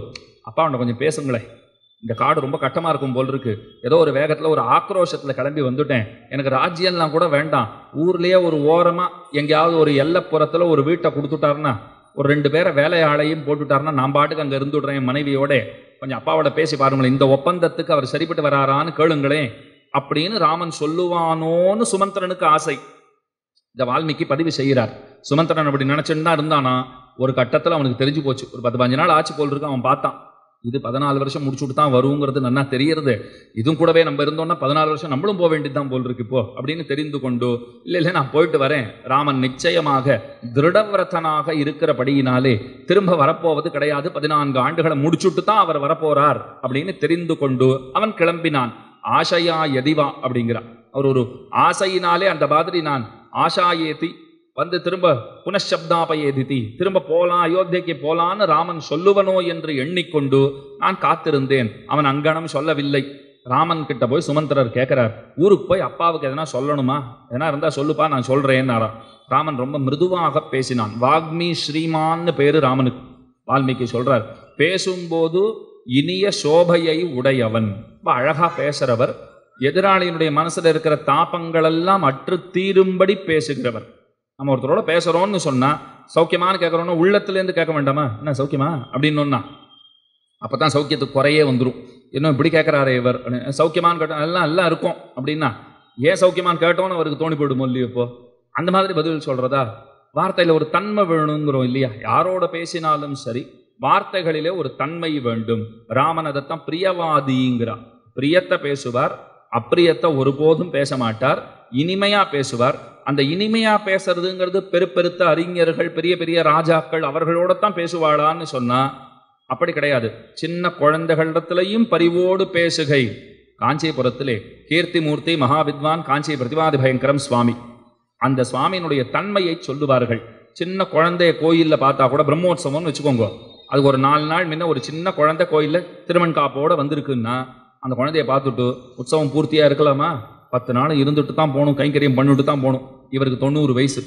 அப்பா அவன் கொஞ்சம் பேசுங்களேன், இந்த காடு ரொம்ப கட்டமாக இருக்கும் போல் இருக்கு, ஏதோ ஒரு வேகத்தில் ஒரு ஆக்ரோஷத்தில் கிளம்பி வந்துட்டேன், எனக்கு ராஜ்யம்லாம் கூட வேண்டாம், ஊர்லேயே ஒரு ஓரமாக எங்கேயாவது ஒரு எல்லைப்புறத்தில் ஒரு வீட்டை கொடுத்துட்டாருன்னா, ஒரு 2 பேரை வேலையாளையும் போட்டுட்டாருன்னா நான் பாட்டுக்கு அங்கே இருந்துடுறேன் என் மனைவியோட, கொஞ்சம் அப்பாவோட பேசி பாருங்களேன், இந்த ஒப்பந்தத்துக்கு அவர் சரிப்பட்டு வராரான்னு கேளுங்களேன் அப்படின்னு ராமன் சொல்லுவானோன்னு சுமந்திரனுக்கு ஆசை. இந்த வால்மீகி பதிவு செய்கிறார். சுமந்திரன் அப்படி நினச்சின்னு தான் இருந்தானா ஒரு கட்டத்தில் அவனுக்கு தெரிஞ்சு போச்சு. ஒரு 10-15 நாள் ஆச்சு போல் இருக்கு. அவன் பார்த்தான் இது 14 வருஷம் முடிச்சுட்டு தான் வருங்கிறது நல்லா தெரியுது. இதுவும் கூடவே நம்ம இருந்தோம்னா 14 வருஷம் நம்மளும் போக வேண்டியது தான் போல் இருக்கு இப்போ அப்படின்னு தெரிந்து கொண்டு இல்லை நான் போயிட்டு வரேன். ராமன் நிச்சயமாக திருடவிரதனாக இருக்கிறபடியினாலே திரும்ப வரப்போவது கிடையாது. 14 ஆண்டுகளை முடிச்சுட்டு தான் அவர் வரப்போறார் அப்படின்னு தெரிந்து கொண்டு அவன் கிளம்பினான். ஆசையா எதிவா அப்படிங்கிறார். அவர் ஒரு ஆசையினாலே அந்த மாதிரி நான் ஆசா ஏத்தி வந்து திரும்ப புனஷப்தாபயேதித்தி திரும்ப போலாம், அயோத்திக்கு போலான்னு ராமன் சொல்லுவனோ என்று எண்ணிக்கொண்டு நான் காத்திருந்தேன். அவன் அங்கனம் சொல்லவில்லை. ராமன் கிட்ட போய் சுமந்திரர் கேட்கிறார், ஊருக்கு போய் அப்பாவுக்கு எதனா சொல்லணுமா, எதனா இருந்தா சொல்லுப்பா நான் சொல்றேன்னாரா. ராமன் ரொம்ப மிருதுவாக பேசினான். வாக்மி ஸ்ரீமான்னு பேரு ராமனுக்கு. வால்மீகி சொல்றார், பேசும்போது இனிய சோபையை உடையவன், ரொம்ப அழகா பேசுறவர், எதிராளியினுடைய மனசுல இருக்கிற தாபங்கள் எல்லாம் அற்று தீரும்படி பேசுகிறவர். நம்ம ஒருத்தரோட பேசுகிறோன்னு சொன்னால் சௌக்கியமானு கேட்குறோன்னா உள்ளத்துலேருந்து கேட்க வேண்டாமா, என்ன சௌக்கியமா அப்படின்னோன்னா அப்போ தான் சௌக்கியத்துக்கு குறையே வந்துடும். இன்னும் இப்படி கேட்குறாரு இவர் சௌக்கியமானு கேட்டோம், எல்லாம் இருக்கும் அப்படின்னா ஏன் சௌக்கியமானு கேட்டோன்னு அவருக்கு தோணி போயிடுமோ இல்லையோ. இப்போ அந்த மாதிரி பதில் சொல்கிறதா வார்த்தையில் ஒரு தன்மை வேணுங்கிறோம் இல்லையா. யாரோட பேசினாலும் சரி வார்த்தைகளிலே ஒரு தன்மை வேண்டும். ராமன் அதைத்தான் பிரியவாதிங்கிறார். பிரியத்தை பேசுவார், அப்பிரியத்தை ஒருபோதும் பேச மாட்டார், இனிமையாக பேசுவார். அந்த இனிமையாக பேசுறதுங்கிறது பெருப்பெருத்த அறிஞர்கள் பெரிய பெரிய ராஜாக்கள் அவர்களோடத்தான் பேசுவாளான்னு சொன்னால் அப்படி கிடையாது. சின்ன குழந்தைகளிடத்துலையும் பரிவோடு பேசுகை. காஞ்சிபுரத்திலே கீர்த்திமூர்த்தி மகாவித்வான் காஞ்சி பிரதிவாதி பயங்கரம் சுவாமி, அந்த சுவாமியினுடைய தன்மையை சொல்லுவார்கள். சின்ன குழந்தைய கோயிலில் பார்த்தா கூட பிரம்மோற்சவம்னு வச்சுக்கோங்க, அதுக்கு ஒரு 4 நாள் முன்ன ஒரு சின்ன குழந்தை கோயிலில் திருமண் காப்போடு வந்திருக்குன்னா அந்த குழந்தைய பார்த்துட்டு உற்சவம் பூர்த்தியாக இருக்கலாமா? 10 நாள் இருந்துட்டு தான் போகணும், கைங்கரியம் பண்ணிட்டு தான் போகணும். இவருக்கு 90 வயசு,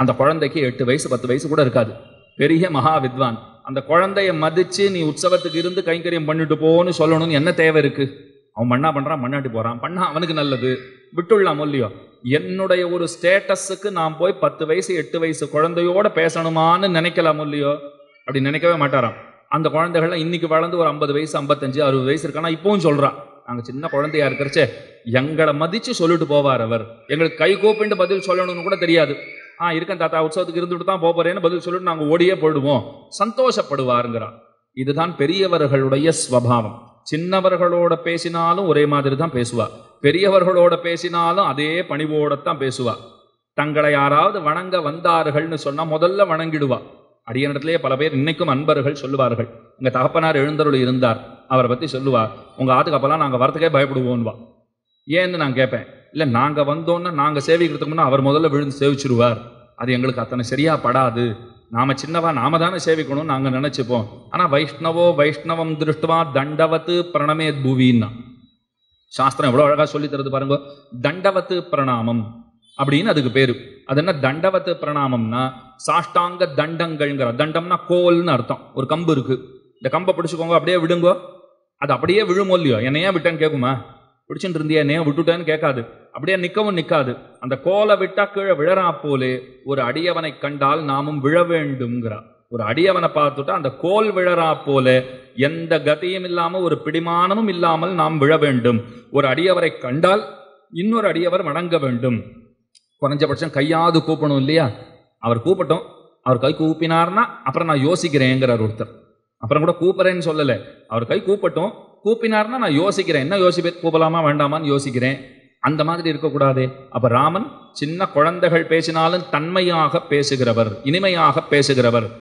அந்த குழந்தைக்கு 8 வயசு 10 வயசு கூட இருக்காது. பெரிய மகா வித்வான், அந்த குழந்தைய மதித்து நீ உற்சவத்துக்கு இருந்து கைங்கரியம் பண்ணிட்டு போன்னு சொல்லணும்னு என்ன தேவை இருக்குது? அவன் மண்ணா பண்ணுறான், மண்ணாட்டி போகிறான், பண்ணா அவனுக்கு நல்லது, விட்டுடலாம் இல்லையோ? என்னுடைய ஒரு ஸ்டேட்டஸுக்கு நான் போய் 10 வயசு 8 வயசு குழந்தையோட பேசணுமான்னு நினைக்கலாம் இல்லையோ? அப்படி நினைக்கவே மாட்டாராம். அந்த குழந்தைகள்லாம் இன்றைக்கி வளர்ந்து ஒரு 50 வயசு 55 60 வயசு இருக்கானா இப்போவும் சொல்கிறான், நாங்கள் சின்ன குழந்தையா இருக்கிறச்சே எங்களை மதித்து சொல்லிட்டு போவார் அவர், எங்களுக்கு கை கூப்பிட்டு பதில் சொல்லணும்னு கூட தெரியாது. இருக்கேன் தாத்தா, உற்சவத்துக்கு இருந்துட்டு தான் போகிறேன்னு பதில் சொல்லிட்டு நாங்கள் ஓடியே போயிடுவோம், சந்தோஷப்படுவாருங்கிறான். இதுதான் பெரியவர்களுடைய ஸ்வபாவம். சின்னவர்களோட பேசினாலும் ஒரே மாதிரி தான் பேசுவா, பெரியவர்களோட பேசினாலும் அதே பணிவோடத்தான் பேசுவா. தங்களை யாராவது வணங்க வந்தார்கள்னு சொன்னால் முதல்ல வணங்கிடுவா. அடியனிடத்திலே பல பேர் இன்னைக்கும் அன்பர்கள் சொல்லுவார்கள், எங்கள் தகப்பனார் எழுந்தருள் இருந்தார், அவரை பற்றி சொல்லுவார், உங்கள் ஆத்துக்கப்பெல்லாம் நாங்கள் வரத்துக்கே பயப்படுவோன்னுவா. ஏன்னு நான் கேட்பேன், இல்லை நாங்கள் வந்தோன்னா நாங்கள் சேவிக்கிறதுக்கு முன்னா அவர் முதல்ல விழுந்து சேவிச்சிருவார், அது எங்களுக்கு அத்தனை சரியாக படாது, நாம் சின்னவா நாம தானே சேவிக்கணும்னு நாங்கள் நினச்சிப்போம். ஆனால் வைஷ்ணவோ வைஷ்ணவம் திருஷ்டுவா தண்டவத்து பிரணமேத் பூவின்னா சாஸ்திரம் எவ்வளோ அழகாக சொல்லித்தருது பாருங்க. தண்டவத்து பிரணாமம் அப்படின்னு அதுக்கு பேர். அது என்ன தண்டவத்து பிரணாமம்னா சாஷ்டாங்க தண்டங்கள்ங்கிற, தண்டம்னா கோல்னு அர்த்தம். ஒரு கம்பு இருக்குது, இந்த கம்பை பிடிச்சிக்கோங்க, அப்படியே விடுங்கோ, அது அப்படியே விழுமோ இல்லையோ? என்னையா விட்டேன்னு கேட்குமா? பிடிச்சிட்டு இருந்தியா என்னையா விட்டுட்டேன்னு கேட்காது, அப்படியே நிற்கவும் நிற்காது. அந்த கோலை விட்டா கீழே விழறா போலே ஒரு அடியவனை கண்டால் நாமும் விழ வேண்டும்ங்கிறா. ஒரு அடியவனை பார்த்துட்டா அந்த கோல் விழறா போல எந்த கதியும் இல்லாமல் ஒரு பிடிமானமும் இல்லாமல் நாம் விழ வேண்டும். ஒரு அடியவரை கண்டால் இன்னொரு அடியவர் வணங்க வேண்டும், குறைஞ்சபட்சம் கையாது கூப்பணும் இல்லையா? அவர் கூப்பிட்டோம், அவர் கை கூப்பினார்னா அப்புறம் நான் யோசிக்கிறேங்கிறார் ஒருத்தர். அப்புறம் கூட கூப்பிட்றேன்னு சொல்லலை, அவர் கை கூப்பிட்டோம், கூப்பினார்னா நான் யோசிக்கிறேன், என்ன யோசிப்பேன், கூப்பலாமா வேண்டாமான்னு யோசிக்கிறேன். அந்த மாதிரி இருக்கக்கூடாது. அப்போ ராமன் சின்ன குழந்தைகள் பேசினாலும் தன்மையாக பேசுகிறவர், இனிமையாக பேசுகிறவர்.